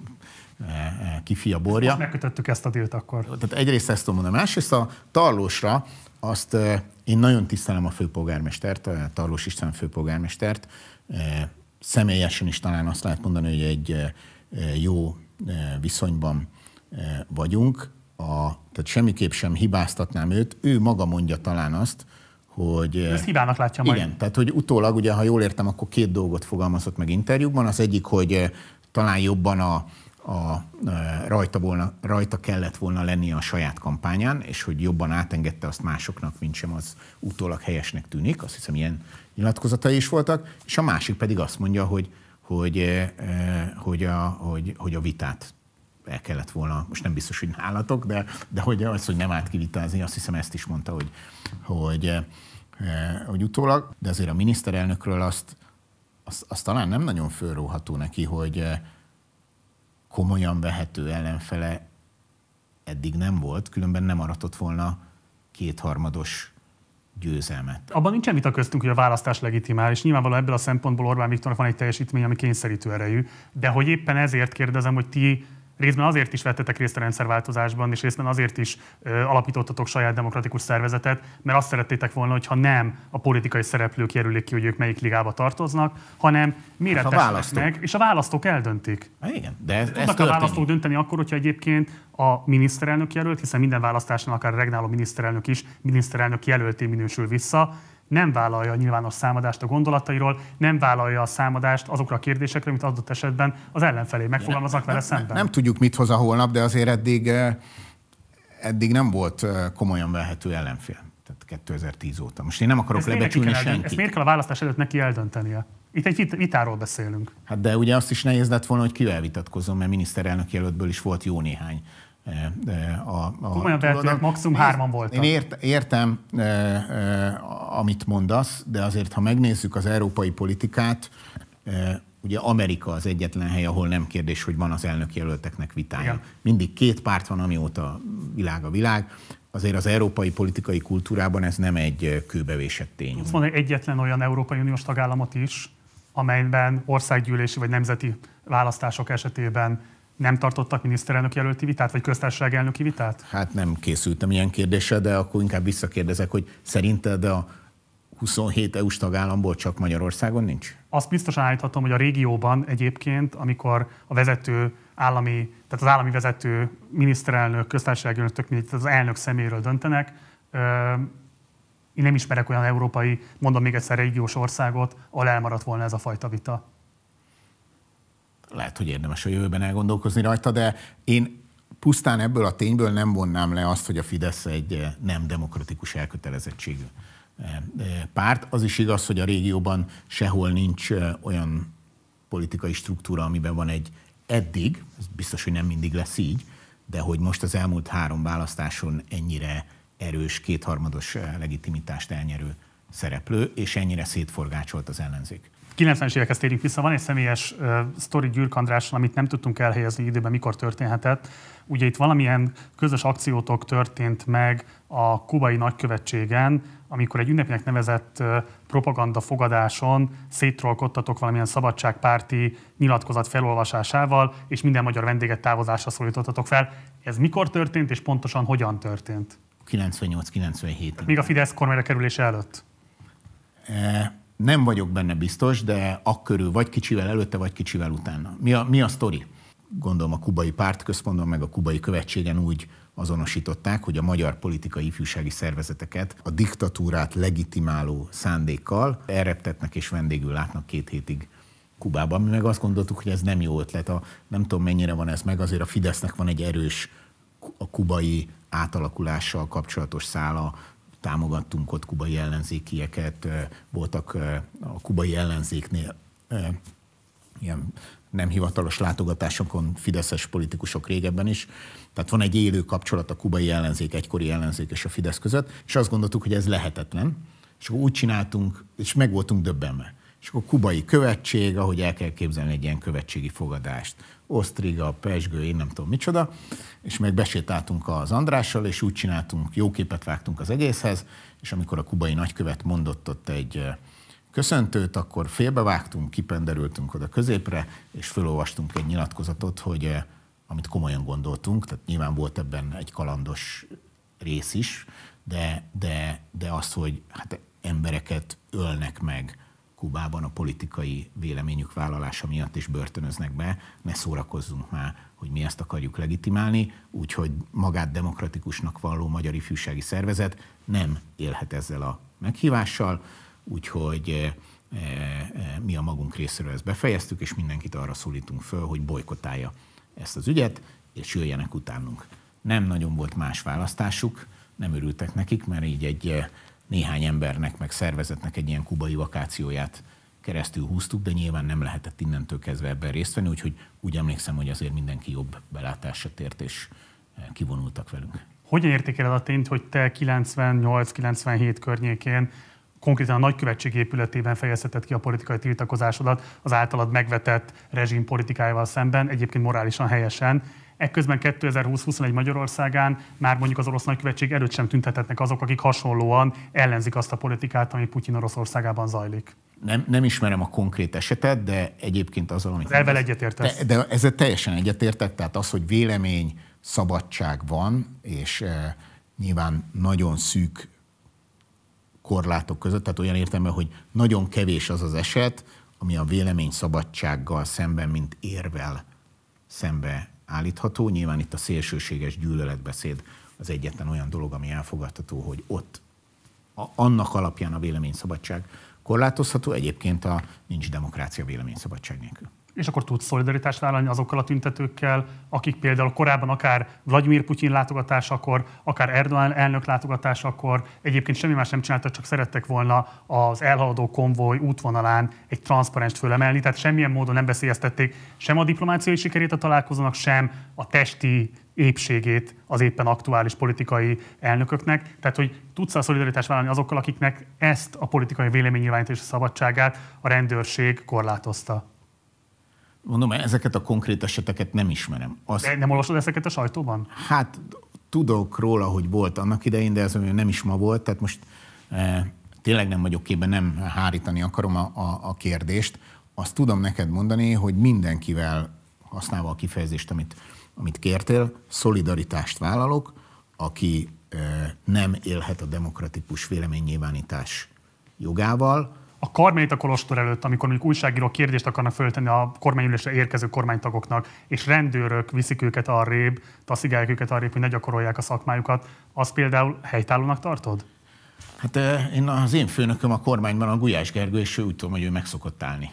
ki fia borja. Most megkötöttük ezt a dílt akkor. Tehát egyrészt ezt tudom mondani. Másrészt a Tarlósra, azt én nagyon tisztelem a főpolgármestert, a Tarlós István főpolgármestert. Személyesen is talán azt lehet mondani, hogy egy jó viszonyban vagyunk. Tehát semmiképp sem hibáztatnám őt. Ő maga mondja talán azt, hogy... Ezt hibának látja majd. Igen, tehát hogy utólag, ugye, ha jól értem, akkor két dolgot fogalmazott meg interjúban. Az egyik, hogy talán jobban rajta kellett volna lennie a saját kampányán, és hogy jobban átengedte azt másoknak, mint sem az utólag helyesnek tűnik. Azt hiszem, ilyen nyilatkozatai is voltak. És a másik pedig azt mondja, hogy a vitát el kellett volna, most nem biztos, hogy nálatok, de hogy az, hogy nem állt kivitázni, azt hiszem ezt is mondta, hogy utólag. De azért a miniszterelnökről azt talán nem nagyon fölróható neki, hogy komolyan vehető ellenfele eddig nem volt, különben nem aratott volna kétharmados győzelmet. Abban nincsen vita köztünk, hogy a választás legitimál, és nyilvánvalóan ebből a szempontból Orbán Viktornak van egy teljesítmény, ami kényszerítő erejű, de hogy éppen ezért kérdezem, hogy ti részben azért is vettetek részt a rendszerváltozásban, és részben azért is alapítottatok saját demokratikus szervezetet, mert azt szerettétek volna, hogyha nem a politikai szereplők jelölik ki, hogy ők melyik ligába tartoznak, hanem méretesnek meg, és a választók eldöntik. Há, igen, de tudnak a választók dönteni akkor, hogyha egyébként a miniszterelnök jelölt, hiszen minden választásnál akár a regnáló miniszterelnök is miniszterelnök jelölté minősül vissza, nem vállalja a nyilvános számadást a gondolatairól, nem vállalja a számadást azokra a kérdésekre, amit adott esetben az ellenfelé megfogalmaznak vele szemben. Nem tudjuk, mit hoz a holnap, de azért eddig nem volt komolyan vehető ellenfél. Tehát 2010 óta. Most én nem akarok lebecsülni senkit. Ezt miért kell a választás előtt neki eldöntenie? Itt egy vitáról beszélünk. Hát de ugye azt is nehéz lett volna, hogy kivel vitatkozom, mert miniszterelnök jelöltből is volt jó néhány. Komolyan tehetőek, maximum hárman voltak. Én értem, amit mondasz, de azért, ha megnézzük az európai politikát, ugye Amerika az egyetlen hely, ahol nem kérdés, hogy van az elnökjelölteknek vitája. Igen. Mindig két párt van, amióta világ a világ. Azért az európai politikai kultúrában ez nem egy kőbevésett tény. Van egyetlen olyan Európai Uniós tagállamot is, amelyben országgyűlési vagy nemzeti választások esetében nem tartottak miniszterelnök-jelölti vitát, vagy köztársaság-elnöki vitát? Hát nem készültem ilyen kérdésre, de akkor inkább visszakérdezek, hogy szerinted a 27 EU-s tagállamból csak Magyarországon nincs? Azt biztosan állíthatom, hogy a régióban egyébként, amikor a vezető állami, tehát az állami vezető miniszterelnök, köztársaság-elnök, tehát az elnök személyről döntenek, én nem ismerek olyan európai, mondom még egyszer, régiós országot, ahol elmaradt volna ez a fajta vita. Lehet, hogy érdemes a jövőben elgondolkozni rajta, de én pusztán ebből a tényből nem vonnám le azt, hogy a Fidesz egy nem demokratikus elkötelezettségű párt. Az is igaz, hogy a régióban sehol nincs olyan politikai struktúra, amiben van egy eddig, biztos, hogy nem mindig lesz így, de hogy most az elmúlt három választáson ennyire erős, kétharmados legitimitást elnyerő szereplő, és ennyire szétforgácsolt az ellenzék. 90-es évekhez térjünk vissza. Van egy személyes sztori Gyürk Andrással, amit nem tudtunk elhelyezni időben, mikor történhetett. Ugye itt valamilyen közös akciótok történt meg a Kubai nagykövetségen, amikor egy ünnepének nevezett propaganda fogadáson széttrollkodtatok valamilyen szabadságpárti nyilatkozat felolvasásával, és minden magyar vendéget távozásra szólítottatok fel. Ez mikor történt, és pontosan hogyan történt? 98-97. Még a Fidesz kormányra kerülése előtt? Nem vagyok benne biztos, de akkörül vagy kicsivel előtte, vagy kicsivel utána. Mi a sztori? Gondolom a kubai pártközpontban, meg a kubai követségen úgy azonosították, hogy a magyar politikai ifjúsági szervezeteket a diktatúrát legitimáló szándékkal elreptetnek és vendégül látnak két hétig Kubában. Mi meg azt gondoltuk, hogy ez nem jó ötlet. Nem tudom, mennyire van ez meg, azért a Fidesznek van egy erős a kubai átalakulással kapcsolatos szála, támogattunk ott kubai ellenzékieket, voltak a kubai ellenzéknél ilyen nem hivatalos látogatásokon fideszes politikusok régebben is. Tehát van egy élő kapcsolat a kubai ellenzék, egykori ellenzék és a Fidesz között, és azt gondoltuk, hogy ez lehetetlen, és akkor úgy csináltunk, és meg voltunk döbbenve. És akkor kubai követség, ahogy el kell képzelni egy ilyen követségi fogadást. Osztriga, pesgő, én nem tudom micsoda, és meg besétáltunk az Andrással, és úgy csináltunk, jó képet vágtunk az egészhez, és amikor a kubai nagykövet mondott ott egy köszöntőt, akkor félbevágtunk, kipenderültünk oda középre, és felolvastunk egy nyilatkozatot, hogy amit komolyan gondoltunk, tehát nyilván volt ebben egy kalandos rész is, de az, hogy hát embereket ölnek meg Kubában a politikai véleményük vállalása miatt is börtönöznek be, ne szórakozzunk már, hogy mi ezt akarjuk legitimálni, úgyhogy magát demokratikusnak valló magyar ifjúsági szervezet nem élhet ezzel a meghívással, úgyhogy mi a magunk részéről ezt befejeztük, és mindenkit arra szólítunk föl, hogy bojkottálja ezt az ügyet, és jöjjenek utánunk. Nem nagyon volt más választásuk, nem örültek nekik, mert így egy néhány embernek, meg szervezetnek egy ilyen kubai vakációját keresztül húztuk, de nyilván nem lehetett innentől kezdve ebben részt venni, úgyhogy úgy emlékszem, hogy azért mindenki jobb belátásra tért, és kivonultak velünk. Hogy értékeled a tényt, hogy te 98-97 környékén konkrétan a nagykövetség épületében fejezheted ki a politikai tiltakozásodat az általad megvetett rezsim politikájával szemben, egyébként morálisan helyesen. Ekközben 2020-21 Magyarországán már mondjuk az orosz nagykövetség előtt sem tüntethetnek azok, akik hasonlóan ellenzik azt a politikát, ami Putyin Oroszországában zajlik. Nem ismerem a konkrét esetet, de egyébként azzal, amit... Ezzel egyetértesz. De ezzel teljesen egyetértek, tehát az, hogy vélemény, szabadság van, és nyilván nagyon szűk korlátok között, tehát olyan értelemben, hogy nagyon kevés az az eset, ami a vélemény szabadsággal szemben, mint érvel szembe állítható. Nyilván itt a szélsőséges gyűlöletbeszéd az egyetlen olyan dolog, ami elfogadható, hogy ott annak alapján a véleményszabadság korlátozható, egyébként nincs demokrácia véleményszabadság nélkül. És akkor tudsz szolidaritást vállalni azokkal a tüntetőkkel, akik például korábban akár Vladimir Putyin látogatásakor, akár Erdogan elnök látogatásakor egyébként semmi más nem csináltak, csak szerettek volna az elhaladó konvoj útvonalán egy transzparenst fölemelni, tehát semmilyen módon nem veszélyeztették sem a diplomáciai sikerét a találkozónak, sem a testi épségét az éppen aktuális politikai elnököknek. Tehát, hogy tudsz a szolidaritást vállalni azokkal, akiknek ezt a politikai véleménynyilvánítási szabadságát a rendőrség korlátozta. Mondom, ezeket a konkrét eseteket nem ismerem. De nem olvasod ezeket a sajtóban? Hát tudok róla, hogy volt annak idején, de ez nem is ma volt, tehát most tényleg nem vagyok képben, nem hárítani akarom a kérdést. Azt tudom neked mondani, hogy mindenkivel, használva a kifejezést, amit kértél, szolidaritást vállalok, aki nem élhet a demokratikus véleménynyilvánítás jogával. A Karmelita kolostor előtt, amikor mondjuk újságírók kérdést akarnak föltenni a kormányülésre érkező kormánytagoknak, és rendőrök viszik őket arrébb, taszigálják őket arrébb, hogy ne gyakorolják a szakmájukat, azt például helytállónak tartod? Hát az én főnököm a kormányban a Gulyás Gergő, és úgy tudom, hogy ő meg szokott állni,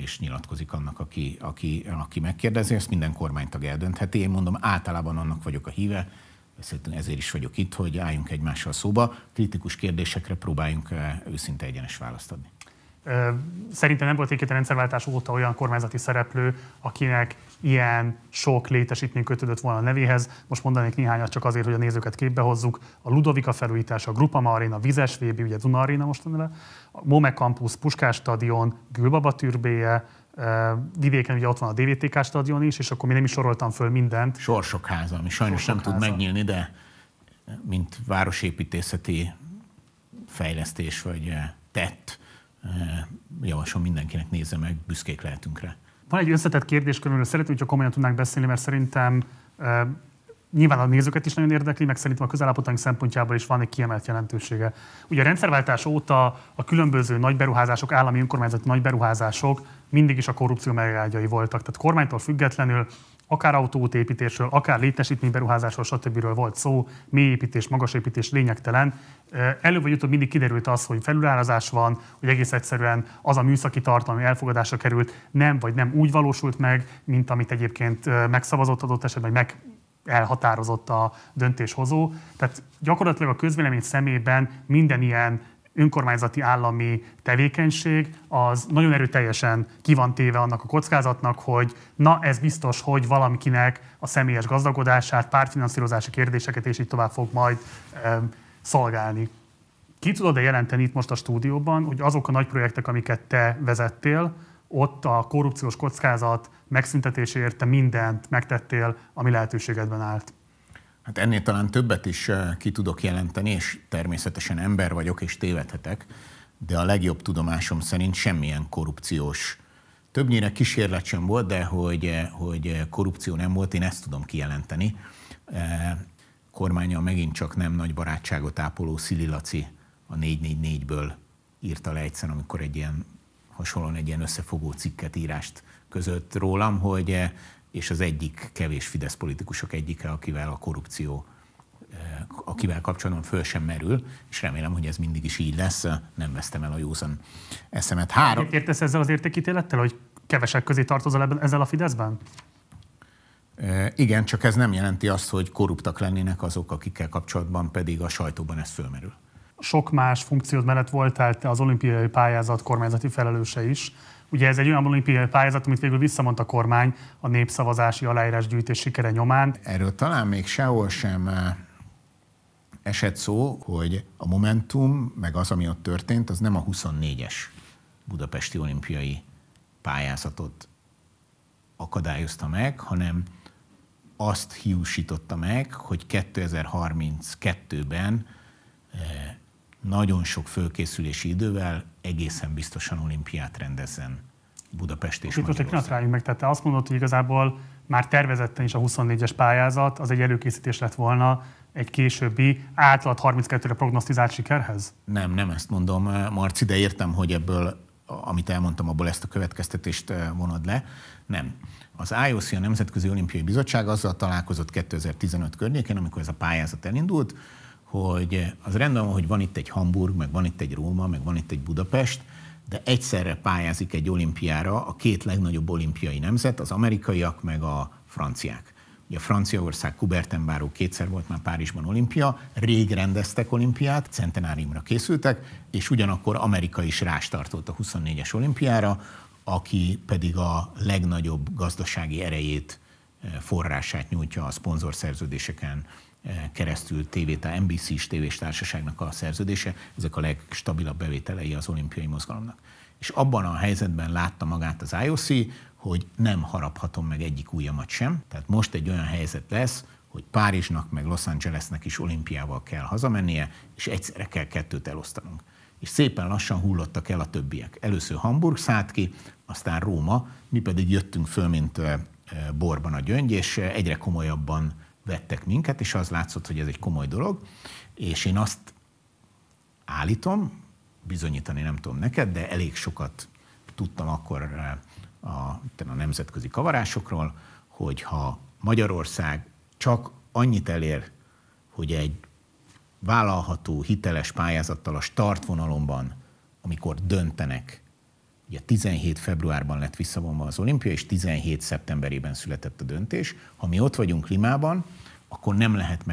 és nyilatkozik annak, aki megkérdezi, ezt minden kormánytag eldöntheti. Én mondom, általában annak vagyok a híve, ezért is vagyok itt, hogy álljunk egymással szóba, kritikus kérdésekre próbáljunk őszinte egyenes választ adni. Szerintem nem volt egy-két rendszerváltás óta olyan kormányzati szereplő, akinek ilyen sok létesítmény kötődött volna a nevéhez. Most mondanék néhányat csak azért, hogy a nézőket képbe hozzuk. A Ludovika felújítása, a Grupama Arena, Vizes VB, ugye Duna Arena mostanában, a Mome Campus, Puskás stadion, Gülbaba türbéje, vidéken ugye ott van a DVTK stadion is, és akkor még nem is soroltam föl mindent. Sorsokháza, ami sajnos Sorsokháza. Nem tud megnyílni, de mint városépítészeti fejlesztés vagy tett, javaslom mindenkinek, nézze meg, büszkék lehetünk rá. Van egy összetett kérdés, körülbelül szeretném, hogyha komolyan tudnánk beszélni, mert szerintem nyilván a nézőket is nagyon érdekli, meg szerintem a közállapotaink szempontjából is van egy kiemelt jelentősége. Ugye a rendszerváltás óta a különböző nagy beruházások, állami önkormányzati nagy beruházások mindig is a korrupció megágyai voltak. Tehát kormánytól függetlenül akár autóútépítésről, akár létesítményberuházásról, stb. Volt szó, mélyépítés, magasépítés lényegtelen. Előbb vagy utóbb mindig kiderült az, hogy felülárazás van, hogy egész egyszerűen az a műszaki tartalom, ami elfogadásra került, nem úgy valósult meg, mint amit egyébként megszavazott adott esetben, vagy elhatározott a döntéshozó. Tehát gyakorlatilag a közvélemény szemében minden ilyen önkormányzati állami tevékenység az nagyon erőteljesen ki van téve annak a kockázatnak, hogy na ez biztos, hogy valamikinek a személyes gazdagodását, pártfinanszírozási kérdéseket és így tovább fog majd szolgálni. Ki tudod-e jelenteni itt most a stúdióban, hogy azok a nagy projektek, amiket te vezettél, ott a korrupciós kockázat megszüntetéséért te mindent megtettél, ami lehetőségedben állt? Hát ennél talán többet is ki tudok jelenteni, és természetesen ember vagyok és tévedhetek, de a legjobb tudomásom szerint semmilyen korrupciós, többnyire kísérlet sem volt, de hogy korrupció nem volt, én ezt tudom kijelenteni. Kormánya megint csak nem nagy barátságot ápoló Szili Laci a 444-ből írta le egyszer, amikor egy ilyen hasonlóan egy ilyen összefogó cikket, írást között rólam, hogy és az egyik kevés Fidesz politikusok egyike, akivel a korrupció, akivel kapcsolatban föl sem merül, és remélem, hogy ez mindig is így lesz, nem vesztem el a józan eszemet. Értesz ezzel az értékítélettel, hogy kevesek közé tartozol ezzel a Fideszben? Igen, csak ez nem jelenti azt, hogy korruptak lennének azok, akikkel kapcsolatban pedig a sajtóban ez fölmerül. Sok más funkciód mellett voltál te az olimpiai pályázat kormányzati felelőse is. Ugye ez egy olyan olimpiai pályázat, amit végül visszamondta a kormány a népszavazási aláírásgyűjtés sikere nyomán. Erről talán még sehol sem esett szó, hogy a Momentum, meg az, ami ott történt, az nem a 24-es budapesti olimpiai pályázatot akadályozta meg, hanem azt hiúsította meg, hogy 2032-ben nagyon sok fölkészülési idővel egészen biztosan olimpiát rendezzen Budapest és Magyarország. Itt most egy pillanat meg, tehát te azt mondod, hogy igazából már tervezetten is a 24-es pályázat, az egy előkészítés lett volna egy későbbi átlag 32-re prognosztizált sikerhez? Nem, nem ezt mondom, Marci, de értem, hogy ebből, amit elmondtam, abból ezt a következtetést vonod le. Nem. Az IOC, a Nemzetközi Olimpiai Bizottság azzal találkozott 2015 környékén, amikor ez a pályázat elindult, hogy az rendben van, hogy van itt egy Hamburg, meg van itt egy Róma, meg van itt egy Budapest, de egyszerre pályázik egy olimpiára a két legnagyobb olimpiai nemzet, az amerikaiak, meg a franciák. Ugye Franciaország, Coubertin-Barrot kétszer volt már Párizsban olimpia, rég rendeztek olimpiát, centenáriumra készültek, és ugyanakkor Amerika is rástartolt a 24-es olimpiára, aki pedig a legnagyobb gazdasági erejét, forrását nyújtja a szponzorszerződéseken keresztül, NBC-s tévéstársaságnak a szerződése, ezek a legstabilabb bevételei az olimpiai mozgalomnak. És abban a helyzetben látta magát az IOC, hogy nem haraphatom meg egyik ujjamat sem. Tehát most egy olyan helyzet lesz, hogy Párizsnak meg Los Angelesnek is olimpiával kell hazamennie, és egyszerre kell kettőt elosztanunk. És szépen lassan hullottak el a többiek. Először Hamburg szállt ki, aztán Róma, mi pedig jöttünk föl, mint borban a gyöngy, és egyre komolyabban vettek minket, és az látszott, hogy ez egy komoly dolog, és én azt állítom, bizonyítani nem tudom neked, de elég sokat tudtam akkor a nemzetközi kavarásokról, hogy ha Magyarország csak annyit elér, hogy egy vállalható, hiteles pályázattal a startvonalomban, amikor döntenek, ugye 17 februárban lett visszavonva az olimpia, és 17 szeptemberében született a döntés. Ha mi ott vagyunk Limában, akkor nem lehet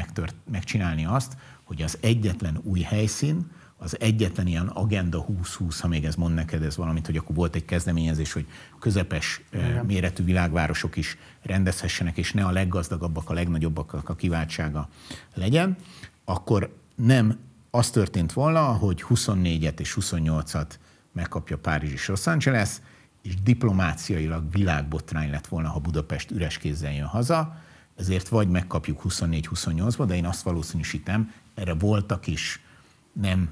megcsinálni azt, hogy az egyetlen új helyszín, az egyetlen ilyen Agenda 2020, ha még ez mond neked ez valamit, hogy akkor volt egy kezdeményezés, hogy közepes méretű világvárosok is rendezhessenek, és ne a leggazdagabbak, a legnagyobbak a kiváltsága legyen, akkor nem az történt volna, hogy 24-et és 28-at megkapja Párizs és Los Angeles, és diplomáciailag világbotrány lett volna, ha Budapest üres kézzel jön haza, ezért vagy megkapjuk 24-28-ba, de én azt valószínűsítem, erre voltak is nem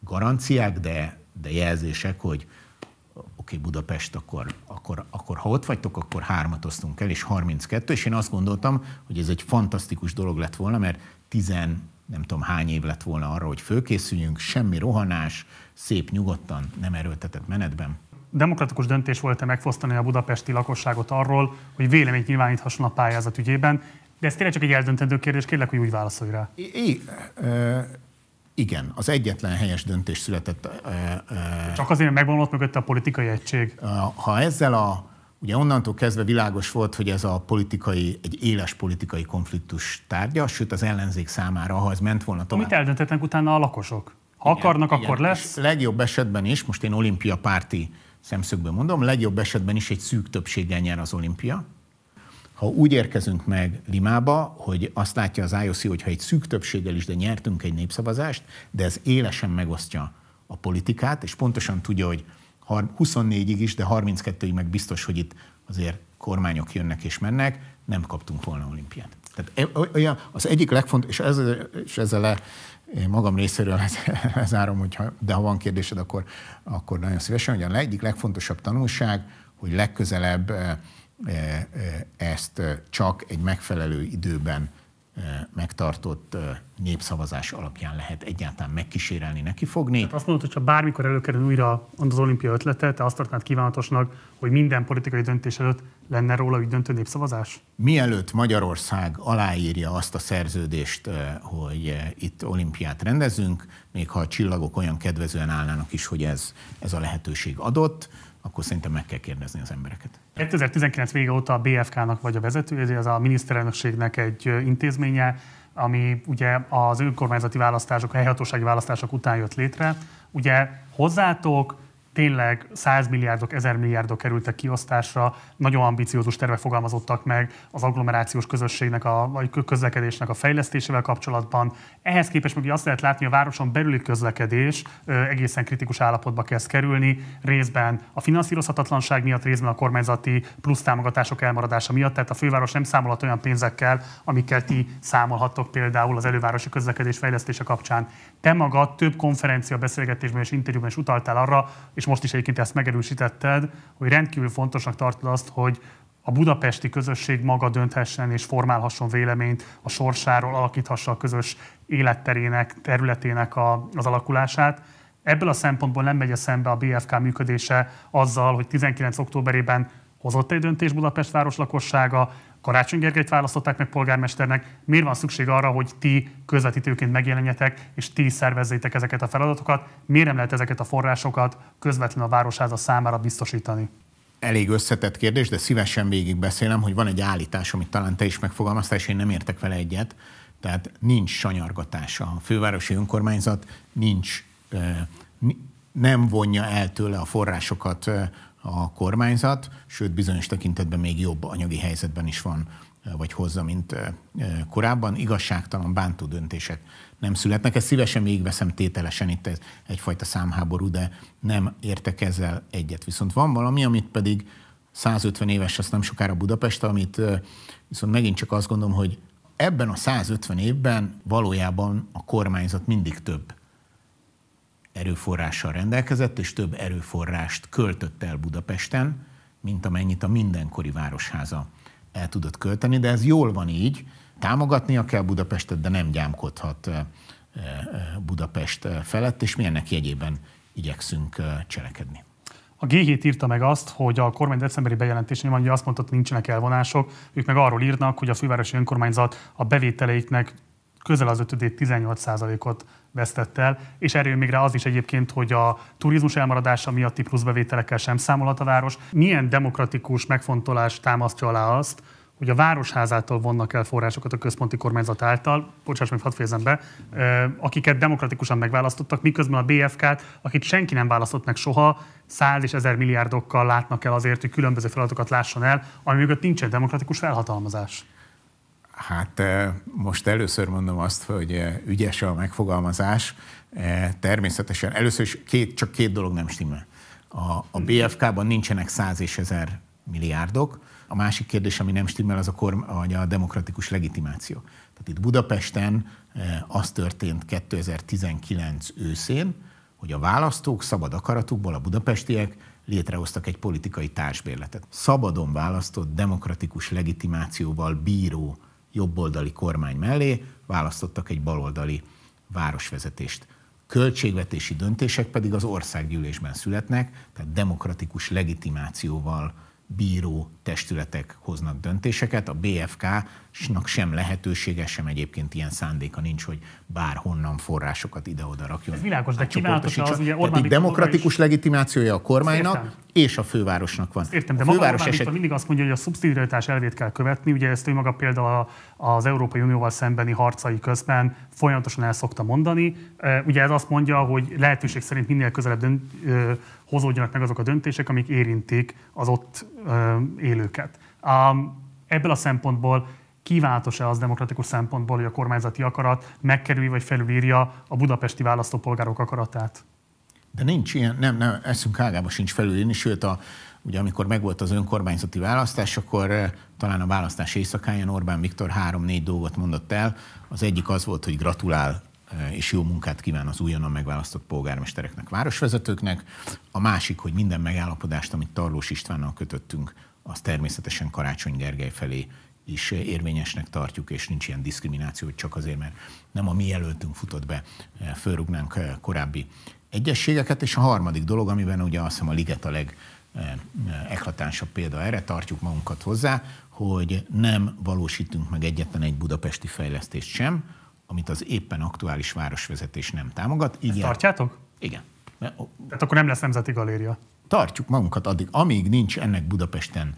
garanciák, de jelzések, hogy oké, Budapest, akkor ha ott vagytok, akkor 3-at osztunk el, és 32, és én azt gondoltam, hogy ez egy fantasztikus dolog lett volna, mert nem tudom hány év lett volna arra, hogy fölkészüljünk, semmi rohanás, szép, nyugodtan, nem erőltetett menetben. Demokratikus döntés volt-e megfosztani a budapesti lakosságot arról, hogy véleményt nyilváníthasson a pályázat ügyében, de ez tényleg csak egy eldöntendő kérdés, kérlek, hogy úgy válaszolj rá. Igen, az egyetlen helyes döntés született. Csak azért, mert megvonult mögötte a politikai egység. Ha ezzel a Ugye onnantól kezdve világos volt, hogy ez a politikai, egy éles politikai konfliktus tárgya, sőt az ellenzék számára, ha ez ment volna tovább. Mit eldöntetnek utána a lakosok? Ha igen, akarnak, igen, akkor lesz. Legjobb esetben is, most én olimpiapárti szemszögből mondom, legjobb esetben is egy szűk többséggel nyer az olimpia. Ha úgy érkezünk meg Limába, hogy azt látja az IOC, hogy ha egy szűk többséggel is, de nyertünk egy népszavazást, de ez élesen megosztja a politikát, és pontosan tudja, hogy 24-ig is, de 32-ig meg biztos, hogy itt azért kormányok jönnek és mennek, nem kaptunk volna olimpiát. Tehát az egyik legfontosabb, és ezzel magam részéről lezárom, hogyha, de ha van kérdésed, akkor nagyon szívesen, hogy a egyik legfontosabb tanulság, hogy legközelebb ezt csak egy megfelelő időben megtartott népszavazás alapján lehet egyáltalán megkísérelni, nekifogni. Tehát azt mondod, hogy ha bármikor előkerül újra az olimpia ötlete, te azt tartanád kívánatosnak, hogy minden politikai döntés előtt lenne róla ügydöntő népszavazás? Mielőtt Magyarország aláírja azt a szerződést, hogy itt olimpiát rendezünk, még ha a csillagok olyan kedvezően állnának is, hogy ez a lehetőség adott, akkor szerintem meg kell kérdezni az embereket. 2019 vége óta a BFK-nak vagy a vezetője, ez az a miniszterelnökségnek egy intézménye, ami ugye az önkormányzati választások, a helyhatósági választások után jött létre. Ugye hozzátok tényleg 100 milliárdok, 1000 milliárdok kerültek kiosztásra, nagyon ambiciózus tervek fogalmazottak meg az agglomerációs közösségnek, vagy közlekedésnek a fejlesztésével kapcsolatban. Ehhez képest meg azt lehet látni, hogy a városon belüli közlekedés egészen kritikus állapotba kezd kerülni, részben a finanszírozhatatlanság miatt, részben a kormányzati plusz támogatások elmaradása miatt, tehát a főváros nem számolhat olyan pénzekkel, amikkel ti számolhattok például az elővárosi közlekedés fejlesztése kapcsán. Te magad több konferencia beszélgetésben és interjúban is utaltál arra, és most is egyébként ezt megerősítetted, hogy rendkívül fontosnak tartod azt, hogy a budapesti közösség maga dönthessen és formálhasson véleményt a sorsáról, alakíthassa a közös életterének, területének az alakulását. Ebből a szempontból nem megy szembe a BFK működése azzal, hogy 19. októberében hozott egy döntés Budapest város lakossága, Karácsony Gergelyt választották meg polgármesternek. Miért van szükség arra, hogy ti közvetítőként megjelenjetek, és ti szervezzétek ezeket a feladatokat? Miért nem lehet ezeket a forrásokat közvetlenül a városháza számára biztosítani? Elég összetett kérdés, de szívesen végigbeszélem, hogy van egy állítás, amit talán te is megfogalmaztál, és én nem értek vele egyet. Tehát nincs sanyargatása. A fővárosi önkormányzat nem vonja el tőle a forrásokat a kormányzat, sőt bizonyos tekintetben még jobb anyagi helyzetben is van, vagy hozza, mint korábban. Igazságtalan, bántó döntések nem születnek. Ezt szívesen végigveszem tételesen, itt ez egyfajta számháború, de nem értek ezzel egyet. Viszont van valami, amit pedig 150 éves, azt nem sokára Budapest, amit viszont megint csak azt gondolom, hogy ebben a 150 évben valójában a kormányzat mindig több erőforrással rendelkezett, és több erőforrást költött el Budapesten, mint amennyit a mindenkori városháza el tudott költeni, de ez jól van így, támogatnia kell Budapestet, de nem gyámkodhat Budapest felett, és mi ennek jegyében igyekszünk cselekedni. A G7 írta meg azt, hogy a kormány decemberi bejelentésében, hogy azt mondta, hogy nincsenek elvonások, ők meg arról írnak, hogy a fővárosi önkormányzat a bevételeiknek közel az ötödét, 18%-ot vesztett el, és erről még rá az is egyébként, hogy a turizmus elmaradása miatti pluszbevételekkel sem számolhat a város. Milyen demokratikus megfontolás támasztja alá azt, hogy a városházától vonnak el forrásokat a központi kormányzat által, bocsáss meg, hadd fejezem be, akiket demokratikusan megválasztottak, miközben a BFK-t, akit senki nem választott meg soha, 100 és 1000 milliárdokkal látnak el azért, hogy különböző feladatokat lásson el, ami mögött nincsen demokratikus felhatalmazás. Hát most először mondom azt, hogy ügyes a megfogalmazás. Természetesen először is csak két dolog nem stimmel. A BFK-ban nincsenek 100 és 1000 milliárdok. A másik kérdés, ami nem stimmel, az a demokratikus legitimáció. Tehát itt Budapesten az történt 2019 őszén, hogy a választók szabad akaratukból, a budapestiek létrehoztak egy politikai társbérletet. Szabadon választott, demokratikus legitimációval bíró jobboldali kormány mellé választottak egy baloldali városvezetést. Költségvetési döntések pedig az országgyűlésben születnek, tehát demokratikus legitimációval bíró testületek hoznak döntéseket. A BFK-nak sem lehetősége, sem egyébként ilyen szándéka nincs, hogy bárhonnan forrásokat ide-oda rakjon. Ez világos, de kívánatos az, ugye Orbán Viktor demokratikus legitimációja a kormánynak, és a fővárosnak van. Értem, de maga Orbán Viktor mindig azt mondja, hogy a szubszidiaritás elvét kell követni, ugye ezt ő maga például az Európai Unióval szembeni harcai közben folyamatosan el szokta mondani. Ugye ez azt mondja, hogy lehetőség szerint minél közelebb hozódjanak meg azok a döntések, amik érintik az ott élőket. Ebből a szempontból kívánatos-e az demokratikus szempontból, hogy a kormányzati akarat megkerülje vagy felülírja a budapesti választópolgárok akaratát? De nincs ilyen, nem, eszünk ágába sincs felülírni, sőt, ugye amikor megvolt az önkormányzati választás, akkor talán a választás éjszakáján Orbán Viktor 3-4 dolgot mondott el. Az egyik az volt, hogy gratulál és jó munkát kíván az újonnan megválasztott polgármestereknek, városvezetőknek. A másik, hogy minden megállapodást, amit Tarlós Istvánnal kötöttünk, az természetesen Karácsony Gergely felé is érvényesnek tartjuk, és nincs ilyen diszkrimináció, hogy csak azért, mert nem a mi jelöltünk futott be, fölrugnánk korábbi egyességeket, és a harmadik dolog, amiben ugye azt hiszem a Liget a legeklatánsabb példa erre, tartjuk magunkat hozzá, hogy nem valósítunk meg egyetlen egy budapesti fejlesztést sem, amit az éppen aktuális városvezetés nem támogat. Igen. Ezt tartjátok? Igen. Tehát akkor nem lesz nemzeti galéria. Tartjuk magunkat addig, amíg nincs ennek Budapesten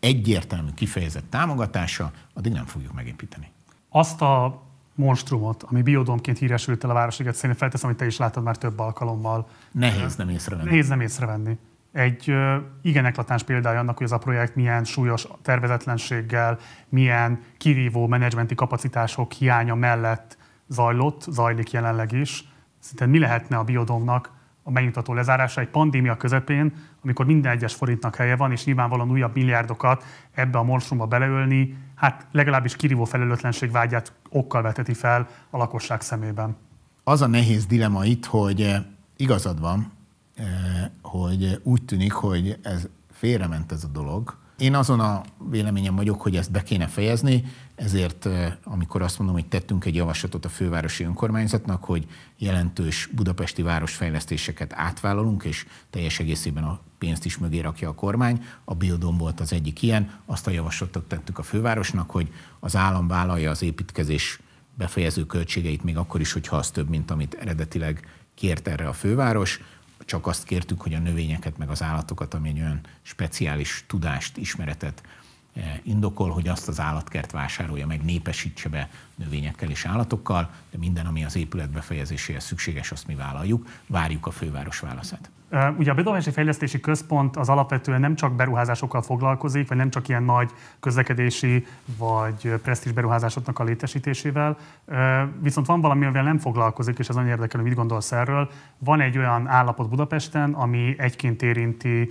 egyértelmű kifejezett támogatása, addig nem fogjuk megépíteni. Azt a monstrumot, ami biodómként híresült el a Városliget, szerintem felteszem, hogy te is láttad már több alkalommal. Nehéz nem észrevenni. Nehéz nem észrevenni. Egy igen eklatáns példája annak, hogy ez a projekt milyen súlyos tervezetlenséggel, milyen kirívó menedzsmenti kapacitások hiánya mellett zajlott, zajlik jelenleg is. Szinte mi lehetne a biodómnak a megnyugtató lezárása egy pandémia közepén, amikor minden egyes forintnak helye van, és nyilvánvalóan újabb milliárdokat ebbe a monstrumba beleölni, hát legalábbis kirívó felelőtlenség vágyát okkal veteti fel a lakosság szemében. Az a nehéz dilemma itt, hogy igazad van, hogy úgy tűnik, hogy ez félrement ez a dolog. Én azon a véleményem vagyok, hogy ezt be kéne fejezni, ezért amikor azt mondom, hogy tettünk egy javaslatot a fővárosi önkormányzatnak, hogy jelentős budapesti városfejlesztéseket átvállalunk, és teljes egészében a pénzt is mögé rakja a kormány, a Biodóm volt az egyik ilyen, azt a javaslatot tettük a fővárosnak, hogy az állam vállalja az építkezés befejező költségeit, még akkor is, hogyha az több, mint amit eredetileg kért erre a főváros. Csak azt kértük, hogy a növényeket meg az állatokat, ami egy olyan speciális tudást, ismeretet indokol, hogy azt az állatkert vásárolja meg, népesítse be növényekkel és állatokkal, de minden, ami az épület befejezéséhez szükséges, azt mi vállaljuk, várjuk a főváros válaszát. Ugye a Budapesti Fejlesztési Központ az alapvetően nem csak beruházásokkal foglalkozik, vagy nem csak ilyen nagy közlekedési vagy presztízs beruházásoknak a létesítésével, viszont van valami, amivel nem foglalkozik, és ez nagyon érdekel, hogy mit gondolsz erről. Van egy olyan állapot Budapesten, ami egyként érinti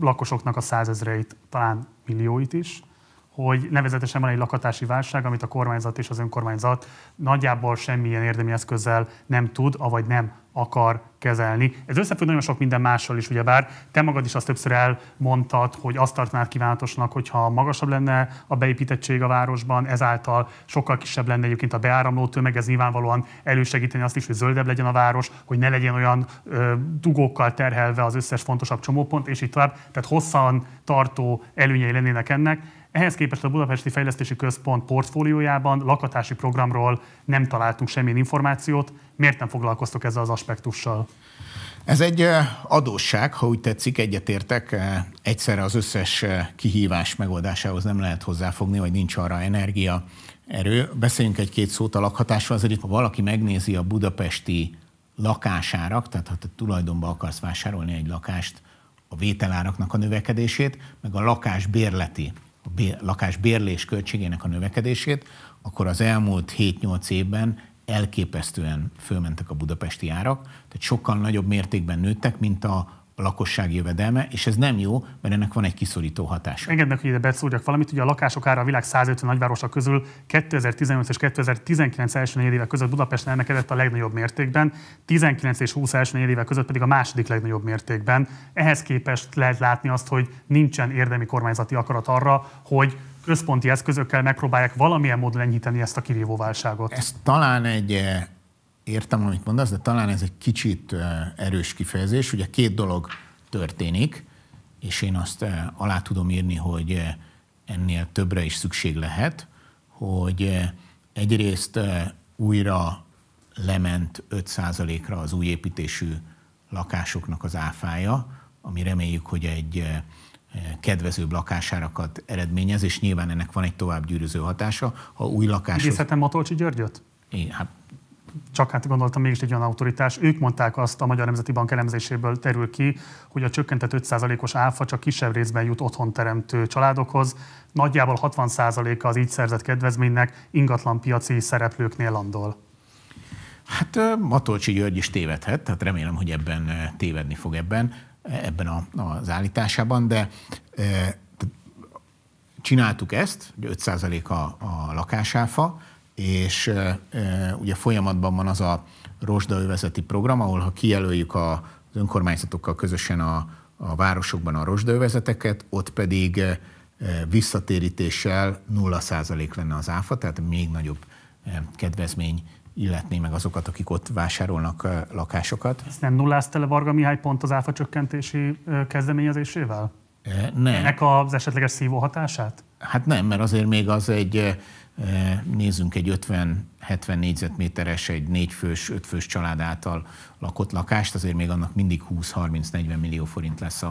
lakosoknak a százezreit, talán millióit is, hogy nevezetesen van egy lakhatási válság, amit a kormányzat és az önkormányzat nagyjából semmilyen érdemi eszközzel nem tud, avagy nem akar kezelni. Ez összefügg nagyon sok minden mással is, ugyebár te magad is azt többször elmondtad, hogy azt tartanád kívánatosnak, hogyha magasabb lenne a beépítettség a városban, ezáltal sokkal kisebb lenne egyébként a beáramló tömeg, ez nyilvánvalóan elősegíteni azt is, hogy zöldebb legyen a város, hogy ne legyen olyan dugókkal terhelve az összes fontosabb csomópont, és így tovább. Tehát hosszan tartó előnyei lennének ennek. Ehhez képest a Budapesti Fejlesztési Központ portfóliójában lakhatási programról nem találtunk semmilyen információt. Miért nem foglalkoztok ezzel az aspektussal? Ez egy adósság, ha úgy tetszik, egyetértek. Egyszerre az összes kihívás megoldásához nem lehet hozzáfogni, vagy nincs arra energia, erő. Beszéljünk egy-két szót a lakhatásról. Azért, ha valaki megnézi a budapesti lakásárak, tehát ha te tulajdonba akarsz vásárolni egy lakást, a vételáraknak a növekedését, meg a lakásbérlés költségének a növekedését, akkor az elmúlt 7-8 évben elképesztően fölmentek a budapesti árak, tehát sokkal nagyobb mértékben nőttek, mint a lakosság jövedelme, és ez nem jó, mert ennek van egy kiszorító hatása. Engednek, hogy ide beszúrjak valamit, ugye a lakások ára a világ 150 nagyvárosa közül 2018 és 2019 első negyedéve között Budapesten emelkedett a legnagyobb mértékben, 19 és 20 első negyedéve között pedig a második legnagyobb mértékben. Ehhez képest lehet látni azt, hogy nincsen érdemi kormányzati akarat arra, hogy központi eszközökkel megpróbálják valamilyen módon enyhíteni ezt a kirívó válságot. Ez talán egy... Értem, amit mondasz, de talán ez egy kicsit erős kifejezés. Ugye két dolog történik, és én azt alá tudom írni, hogy ennél többre is szükség lehet, hogy egyrészt újra lement 5%-ra az újépítésű lakásoknak az áfája, ami reméljük, hogy egy kedvezőbb lakásárakat eredményez, és nyilván ennek van egy továbbgyűrűző hatása. Ha új lakások... Idézhetem Matolcsi Györgyöt? Hát... Csak hát gondoltam, mégis egy olyan autoritás. Ők mondták azt, a Magyar Nemzeti Bank elemzéséből terül ki, hogy a csökkentett 5%-os áfa csak kisebb részben jut otthonteremtő családokhoz. Nagyjából 60%-a az így szerzett kedvezménynek ingatlanpiaci szereplőknél landol. Hát Matolcsi György is tévedhet, tehát remélem, hogy ebben tévedni fog ebben az állításában, de csináltuk ezt, 5% a lakásáfa, és ugye folyamatban van az a rozsdaövezeti program, ahol ha kijelöljük az önkormányzatokkal közösen a városokban a rozsdaövezeteket, ott pedig visszatérítéssel 0% lenne az áfa, tehát még nagyobb kedvezmény illetné meg azokat, akik ott vásárolnak lakásokat. Ezt nem nullázta le Varga Mihály pont az áfacsökkentési kezdeményezésével? Nem. Ennek az esetleges szívó hatását? Hát nem, mert azért még az egy... Nézzünk egy 50-70 négyzetméteres, egy 4-fős, 5-fős család által lakott lakást, azért még annak mindig 20-30-40 millió forint lesz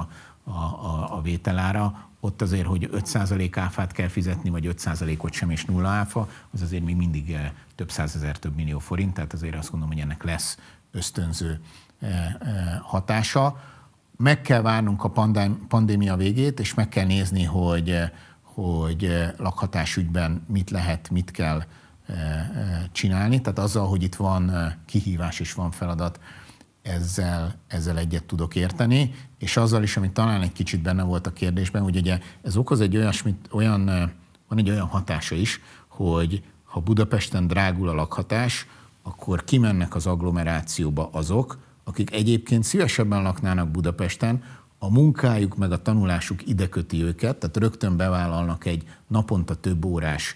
a vételára. Ott azért, hogy 5% áfát kell fizetni, vagy 5%-ot sem és nulla áfa, az azért még mindig több százezer, több millió forint, tehát azért azt gondolom, hogy ennek lesz ösztönző hatása. Meg kell várnunk a pandémia végét, és meg kell nézni, hogy lakhatásügyben mit lehet, mit kell csinálni. Tehát azzal, hogy itt van kihívás és van feladat, ezzel egyet tudok érteni. És azzal is, ami talán egy kicsit benne volt a kérdésben, hogy ugye ez okoz egy van egy olyan hatása is, hogy ha Budapesten drágul a lakhatás, akkor kimennek az agglomerációba azok, akik egyébként szívesebben laknának Budapesten, a munkájuk meg a tanulásuk ide köti őket, tehát rögtön bevállalnak egy naponta több órás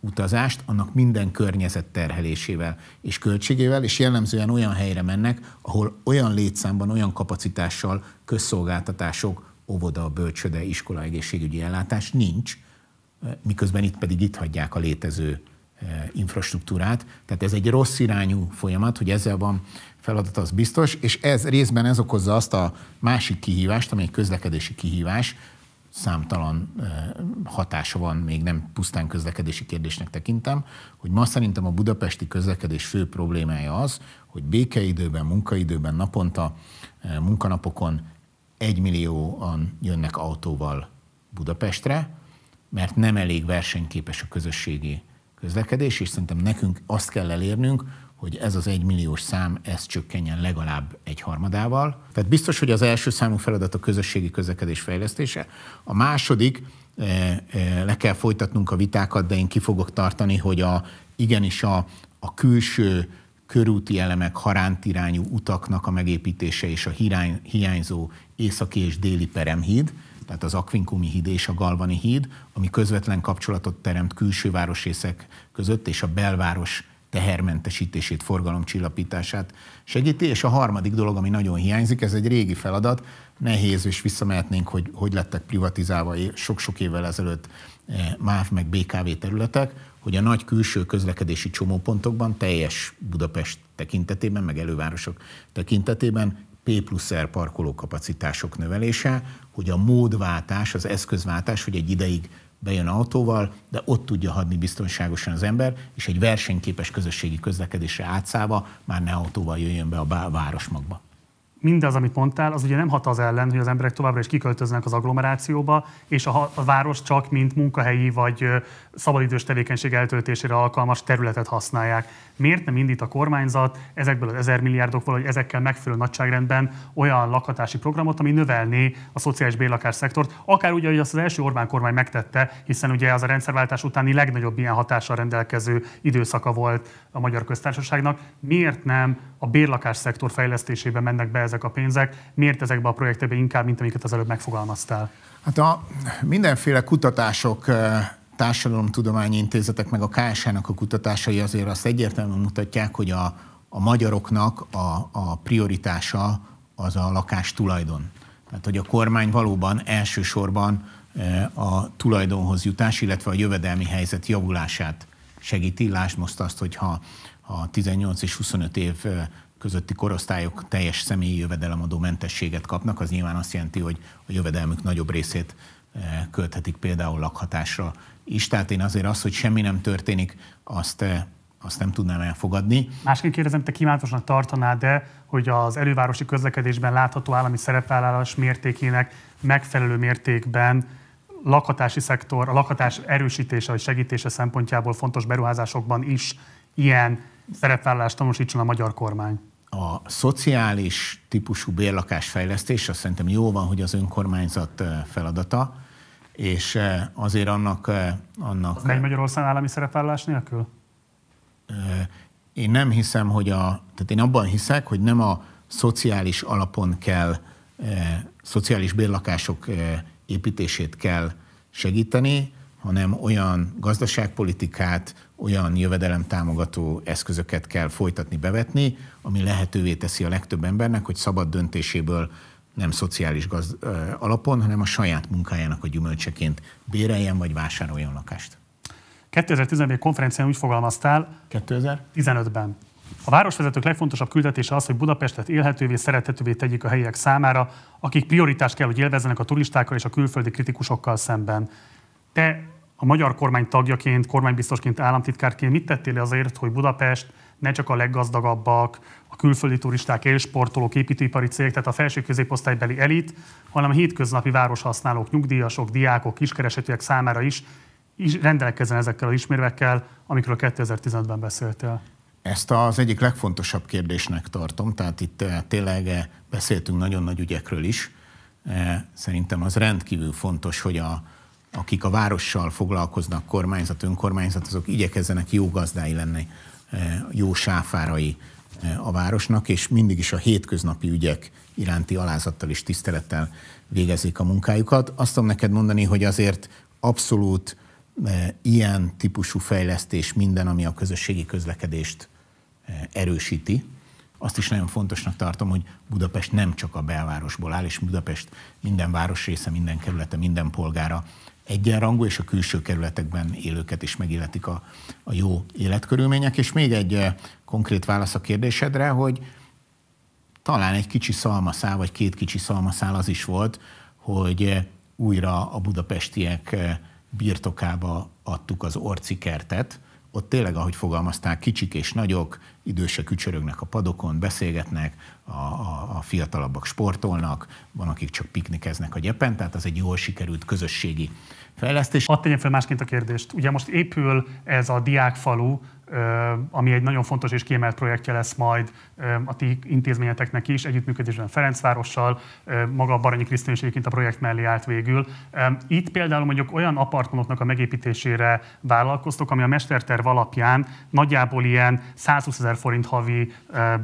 utazást, annak minden környezet terhelésével és költségével, és jellemzően olyan helyre mennek, ahol olyan létszámban, olyan kapacitással közszolgáltatások, óvoda, bölcsöde, iskola, egészségügyi ellátás nincs, miközben itt pedig itt hagyják a létező infrastruktúrát. Tehát ez egy rossz irányú folyamat, hogy ezzel van feladat, az biztos, és ez részben ez okozza azt a másik kihívást, ami egy közlekedési kihívás, számtalan hatása van, még nem pusztán közlekedési kérdésnek tekintem, hogy ma szerintem a budapesti közlekedés fő problémája az, hogy békeidőben, munkaidőben, naponta, munkanapokon 1 millióan jönnek autóval Budapestre, mert nem elég versenyképes a közösségi közlekedés, és szerintem nekünk azt kell elérnünk, hogy ez az 1 milliós szám, ez csökkenjen legalább 1/3-ával. Tehát biztos, hogy az első számú feladat a közösségi közlekedés fejlesztése. A második, le kell folytatnunk a vitákat, de én ki fogok tartani, hogy igenis a külső körúti elemek, harántirányú utaknak a megépítése és a hiányzó északi és déli peremhíd, tehát az Aquincumi híd és a Galvani híd, ami közvetlen kapcsolatot teremt külső városrészek között, és a belváros tehermentesítését, forgalomcsillapítását segíti, és a harmadik dolog, ami nagyon hiányzik, ez egy régi feladat, nehéz, és visszamehetnénk, hogy lettek privatizálva sok-sok évvel ezelőtt MÁV meg BKV területek, hogy a nagy külső közlekedési csomópontokban, teljes Budapest tekintetében, meg elővárosok tekintetében P+R parkolókapacitások növelése, hogy a módváltás, az eszközváltás, hogy egy ideig bejön autóval, de ott tudja hagyni biztonságosan az ember, és egy versenyképes közösségi közlekedésre átszállva már ne autóval jöjjön be a városmagba. Mindaz, amit mondtál, az ugye nem hat az ellen, hogy az emberek továbbra is kiköltöznek az agglomerációba, és a város csak mint munkahelyi vagy szabadidős tevékenység eltöltésére alkalmas területet használják. Miért nem indít a kormányzat ezekből az 1000 milliárdokból, hogy ezekkel megfelelő nagyságrendben olyan lakhatási programot, ami növelné a szociális bérlakásszektort, akár úgy, ahogy azt az első Orbán kormány megtette, hiszen ugye az a rendszerváltás utáni legnagyobb ilyen hatással rendelkező időszaka volt a Magyar Köztársaságnak. Miért nem a bérlakásszektor fejlesztésében mennek be ezek a pénzek? Miért ezekbe a projektekbe inkább, mint amiket az előbb megfogalmaztál? Hát a mindenféle kutatások, társadalomtudományi intézetek, meg a KSH-nak a kutatásai azért azt egyértelműen mutatják, hogy a magyaroknak a prioritása az a lakástulajdon. Tehát, hogy a kormány valóban elsősorban a tulajdonhoz jutás, illetve a jövedelmi helyzet javulását segíti. Lásd most azt, hogyha a 18 és 25 év közötti korosztályok teljes személyi jövedelemadó mentességet kapnak, az nyilván azt jelenti, hogy a jövedelmük nagyobb részét költhetik például lakhatásra is. Tehát én azért azt, hogy semmi nem történik, azt nem tudnám elfogadni. Másként kérdezem, te kívánatosnak tartanád-e, hogy az elővárosi közlekedésben látható állami szerepvállalás mértékének megfelelő mértékben lakhatási szektor, a lakhatás erősítése vagy segítése szempontjából fontos beruházásokban is ilyen szerepvállalást tanúsítson a magyar kormány? A szociális típusú bérlakásfejlesztés, azt szerintem jó van, hogy az önkormányzat feladata, és azért annak... Az megy Magyarországon állami szerepvállalás nélkül? Én nem hiszem, hogy tehát én abban hiszek, hogy nem a szociális alapon kell, szociális bérlakások építését kell segíteni, hanem olyan gazdaságpolitikát, olyan jövedelemtámogató eszközöket kell folytatni, bevetni, ami lehetővé teszi a legtöbb embernek, hogy szabad döntéséből nem szociális alapon, hanem a saját munkájának a gyümölcseként béreljen vagy vásároljon lakást. 2015-ben konferencián úgy fogalmaztál, 2015-ben. A városvezetők legfontosabb küldetése az, hogy Budapestet élhetővé, szerethetővé tegyék a helyiek számára, akik prioritást kell, hogy élvezzenek a turistákkal és a külföldi kritikusokkal szemben. Te a magyar kormány tagjaként, kormánybiztosként, államtitkárként mit tettél azért, hogy Budapest ne csak a leggazdagabbak, a külföldi turisták, élsportolók, építőipari cégek, tehát a felső középosztálybeli elit, hanem a hétköznapi városhasználók, nyugdíjasok, diákok, kiskeresetőek számára is rendelkezzen ezekkel az ismérvekkel, amikről 2015-ben beszéltél? Ezt az egyik legfontosabb kérdésnek tartom, tehát itt tényleg beszéltünk nagyon nagy ügyekről is. Szerintem az rendkívül fontos, hogy akik a várossal foglalkoznak, kormányzat, önkormányzat, azok igyekezzenek jó gazdái lenni, jó sáfárai a városnak, és mindig is a hétköznapi ügyek iránti alázattal és tisztelettel végezik a munkájukat. Azt tudom neked mondani, hogy azért abszolút ilyen típusú fejlesztés minden, ami a közösségi közlekedést erősíti. Azt is nagyon fontosnak tartom, hogy Budapest nem csak a belvárosból áll, és Budapest minden városrésze, minden kerülete, minden polgára egyenrangú, és a külső kerületekben élőket is megilletik a jó életkörülmények. És még egy konkrét válasz a kérdésedre, hogy talán egy kicsi szalmaszál, vagy két kicsi szalmaszál az is volt, hogy újra a budapestiek birtokába adtuk az Orci kertet. Ott tényleg, ahogy fogalmazták, kicsik és nagyok, idősek ücsörögnek a padokon, beszélgetnek, a fiatalabbak sportolnak, van, akik csak piknikeznek a gyepen, tehát az egy jól sikerült közösségi fejlesztés. Hadd tegyem fel másként a kérdést. Ugye most épül ez a diákfalu, ami egy nagyon fontos és kiemelt projektje lesz majd a ti intézményeteknek is, együttműködésben Ferencvárossal, maga Baranyi Krisztin is egyébként a projekt mellé állt végül. Itt például mondjuk olyan apartmanoknak a megépítésére vállalkoztok, ami a mesterterv alapján nagyjából ilyen 120 000 forint havi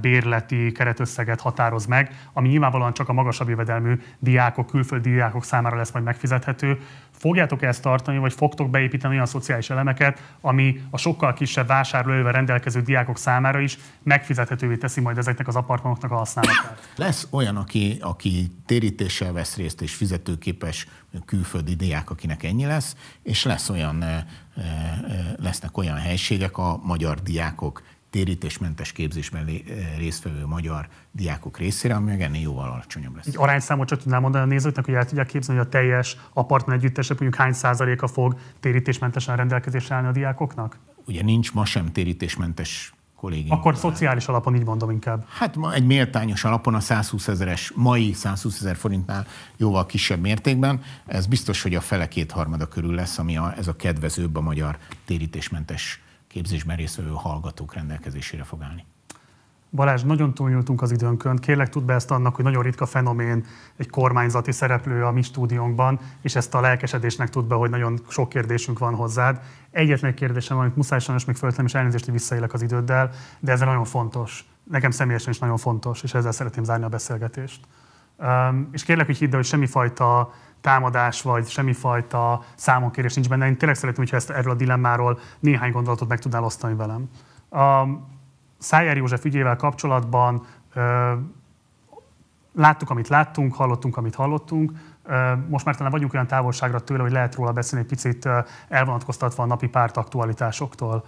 bérleti keretösszeget határoz meg, ami nyilvánvalóan csak a magasabb jövedelmű diákok, külföldi diákok számára lesz majd megfizethető. Fogjátok ezt tartani, vagy fogtok beépíteni olyan szociális elemeket, ami a sokkal kisebb vásárlóerővel rendelkező diákok számára is megfizethetővé teszi majd ezeknek az apartmanoknak a használatát? Lesz olyan, aki térítéssel vesz részt és fizetőképes külföldi diák, akinek ennyi lesz, és lesznek olyan helységek a magyar diákok, térítésmentes képzésben résztvevő magyar diákok részére, ami meg ennél jóval alacsonyabb lesz. Egy arányszámot csak tudnám mondani a nézőknek, hogy el tudják képzelni, hogy a teljes apartman együttesek mondjuk hány százaléka fog térítésmentesen rendelkezésre állni a diákoknak? Ugye nincs ma sem térítésmentes kollégium. Akkor szociális alapon, így mondom inkább. Hát ma egy méltányos alapon a 120 000-es, mai 120 000 forintnál jóval kisebb mértékben. Ez biztos, hogy a fele kétharmada körül lesz, ami ez a kedvezőbb a magyar térítésmentes képzésben résztvevő hallgatók rendelkezésére fog állni. Balázs, nagyon túlnyúltunk az időnkön. Kérlek, tudd be ezt annak, hogy nagyon ritka fenomén egy kormányzati szereplő a mi stúdiónkban, és ezt a lelkesedésnek tudd be, hogy nagyon sok kérdésünk van hozzád. Egyetlen kérdésem, amit muszáj sajnos még föltenem, és elnézést, hogy visszaélek az időddel, de ez nagyon fontos. Nekem személyesen is nagyon fontos, és ezzel szeretném zárni a beszélgetést. És kérlek, hogy hidd el, hogy semmifajta támadás vagy semmifajta számonkérés nincs benne. Én tényleg szeretném, hogyha erről a dilemmáról néhány gondolatot meg tudnál osztani velem. A Szájer József ügyével kapcsolatban láttuk, amit láttunk, hallottunk, amit hallottunk. Most már talán vagyunk olyan távolságra tőle, hogy lehet róla beszélni egy picit elvonatkoztatva a napi párt aktualitásoktól.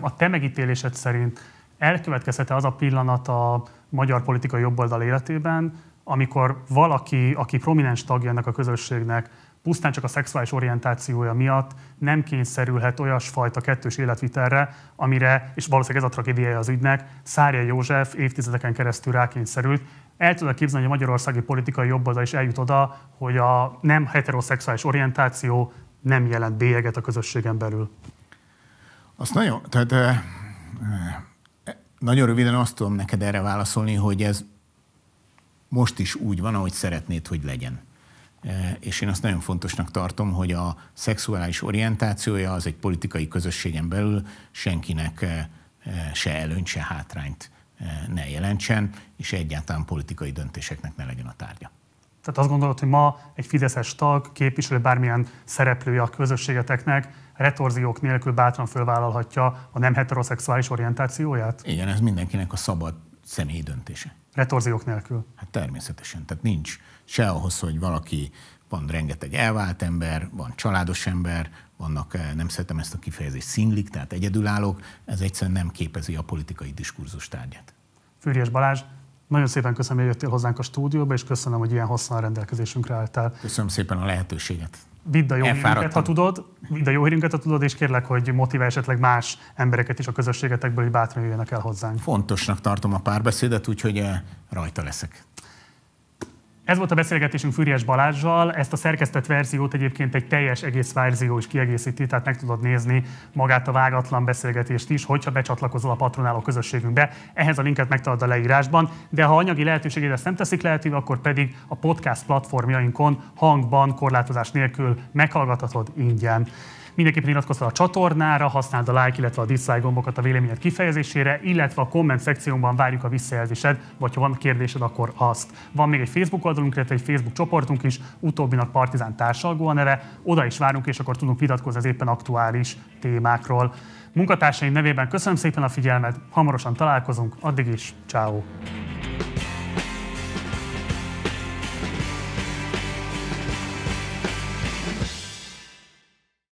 A te megítélésed szerint elkövetkezhet-e az a pillanat a magyar politikai jobboldal életében, amikor valaki, aki prominens tagja ennek a közösségnek, pusztán csak a szexuális orientációja miatt nem kényszerülhet olyasfajta kettős életvitelre, amire, és valószínűleg ez a tragédiája az ügynek, Szárja József évtizedeken keresztül rákényszerült. El tudod képzelni, hogy a magyarországi politikai jobboldal is eljut oda, hogy a nem heteroszexuális orientáció nem jelent bélyeget a közösségen belül. Azt nagyon, tehát, nagyon röviden azt tudom neked erre válaszolni, hogy ez most is úgy van, ahogy szeretnéd, hogy legyen. És én azt nagyon fontosnak tartom, hogy a szexuális orientációja az egy politikai közösségen belül senkinek se előnyt, se hátrányt ne jelentsen, és egyáltalán politikai döntéseknek ne legyen a tárgya. Tehát azt gondolod, hogy ma egy fideszes tag, képviselő, bármilyen szereplője a közösségeteknek retorziók nélkül bátran fölvállalhatja a nem heteroszexuális orientációját? Igen, ez mindenkinek a szabad személyi döntése. Retorziók nélkül? Hát természetesen, tehát nincs se ahhoz, hogy valaki, van rengeteg elvált ember, van családos ember, vannak, nem szeretem ezt a kifejezést, szinglik, tehát egyedülállók, ez egyszerűen nem képezi a politikai diskurzus tárgyát. Fürjes Balázs, nagyon szépen köszönöm, hogy jöttél hozzánk a stúdióba, és köszönöm, hogy ilyen hosszan rendelkezésünkre álltál. Köszönöm szépen a lehetőséget. Vidd a jó hírünket, ha tudod, és kérlek, hogy motiválj esetleg más embereket is a közösségetekből, hogy bátran jöjjenek el hozzánk. Fontosnak tartom a párbeszédet, úgyhogy rajta leszek. Ez volt a beszélgetésünk Fürjes Balázssal, ezt a szerkesztett verziót egyébként egy teljes egész verzió is kiegészíti, tehát meg tudod nézni magát a vágatlan beszélgetést is, hogyha becsatlakozol a patronáló közösségünkbe. Ehhez a linket megtalálod a leírásban, de ha anyagi lehetőséged ezt nem teszik lehetővé, akkor pedig a podcast platformjainkon hangban, korlátozás nélkül meghallgathatod ingyen. Mindenképpen iratkozz fel a csatornára, használd a like, illetve a dislike gombokat a véleményed kifejezésére, illetve a komment szekcióban várjuk a visszajelzésed, vagy ha van kérdésed, akkor azt. Van még egy Facebook oldalunk, illetve egy Facebook csoportunk is, utóbbinak Partizán társalgó a neve, oda is várunk, és akkor tudunk vitatkozni az éppen aktuális témákról. Munkatársaim nevében köszönöm szépen a figyelmet, hamarosan találkozunk, addig is, ciao.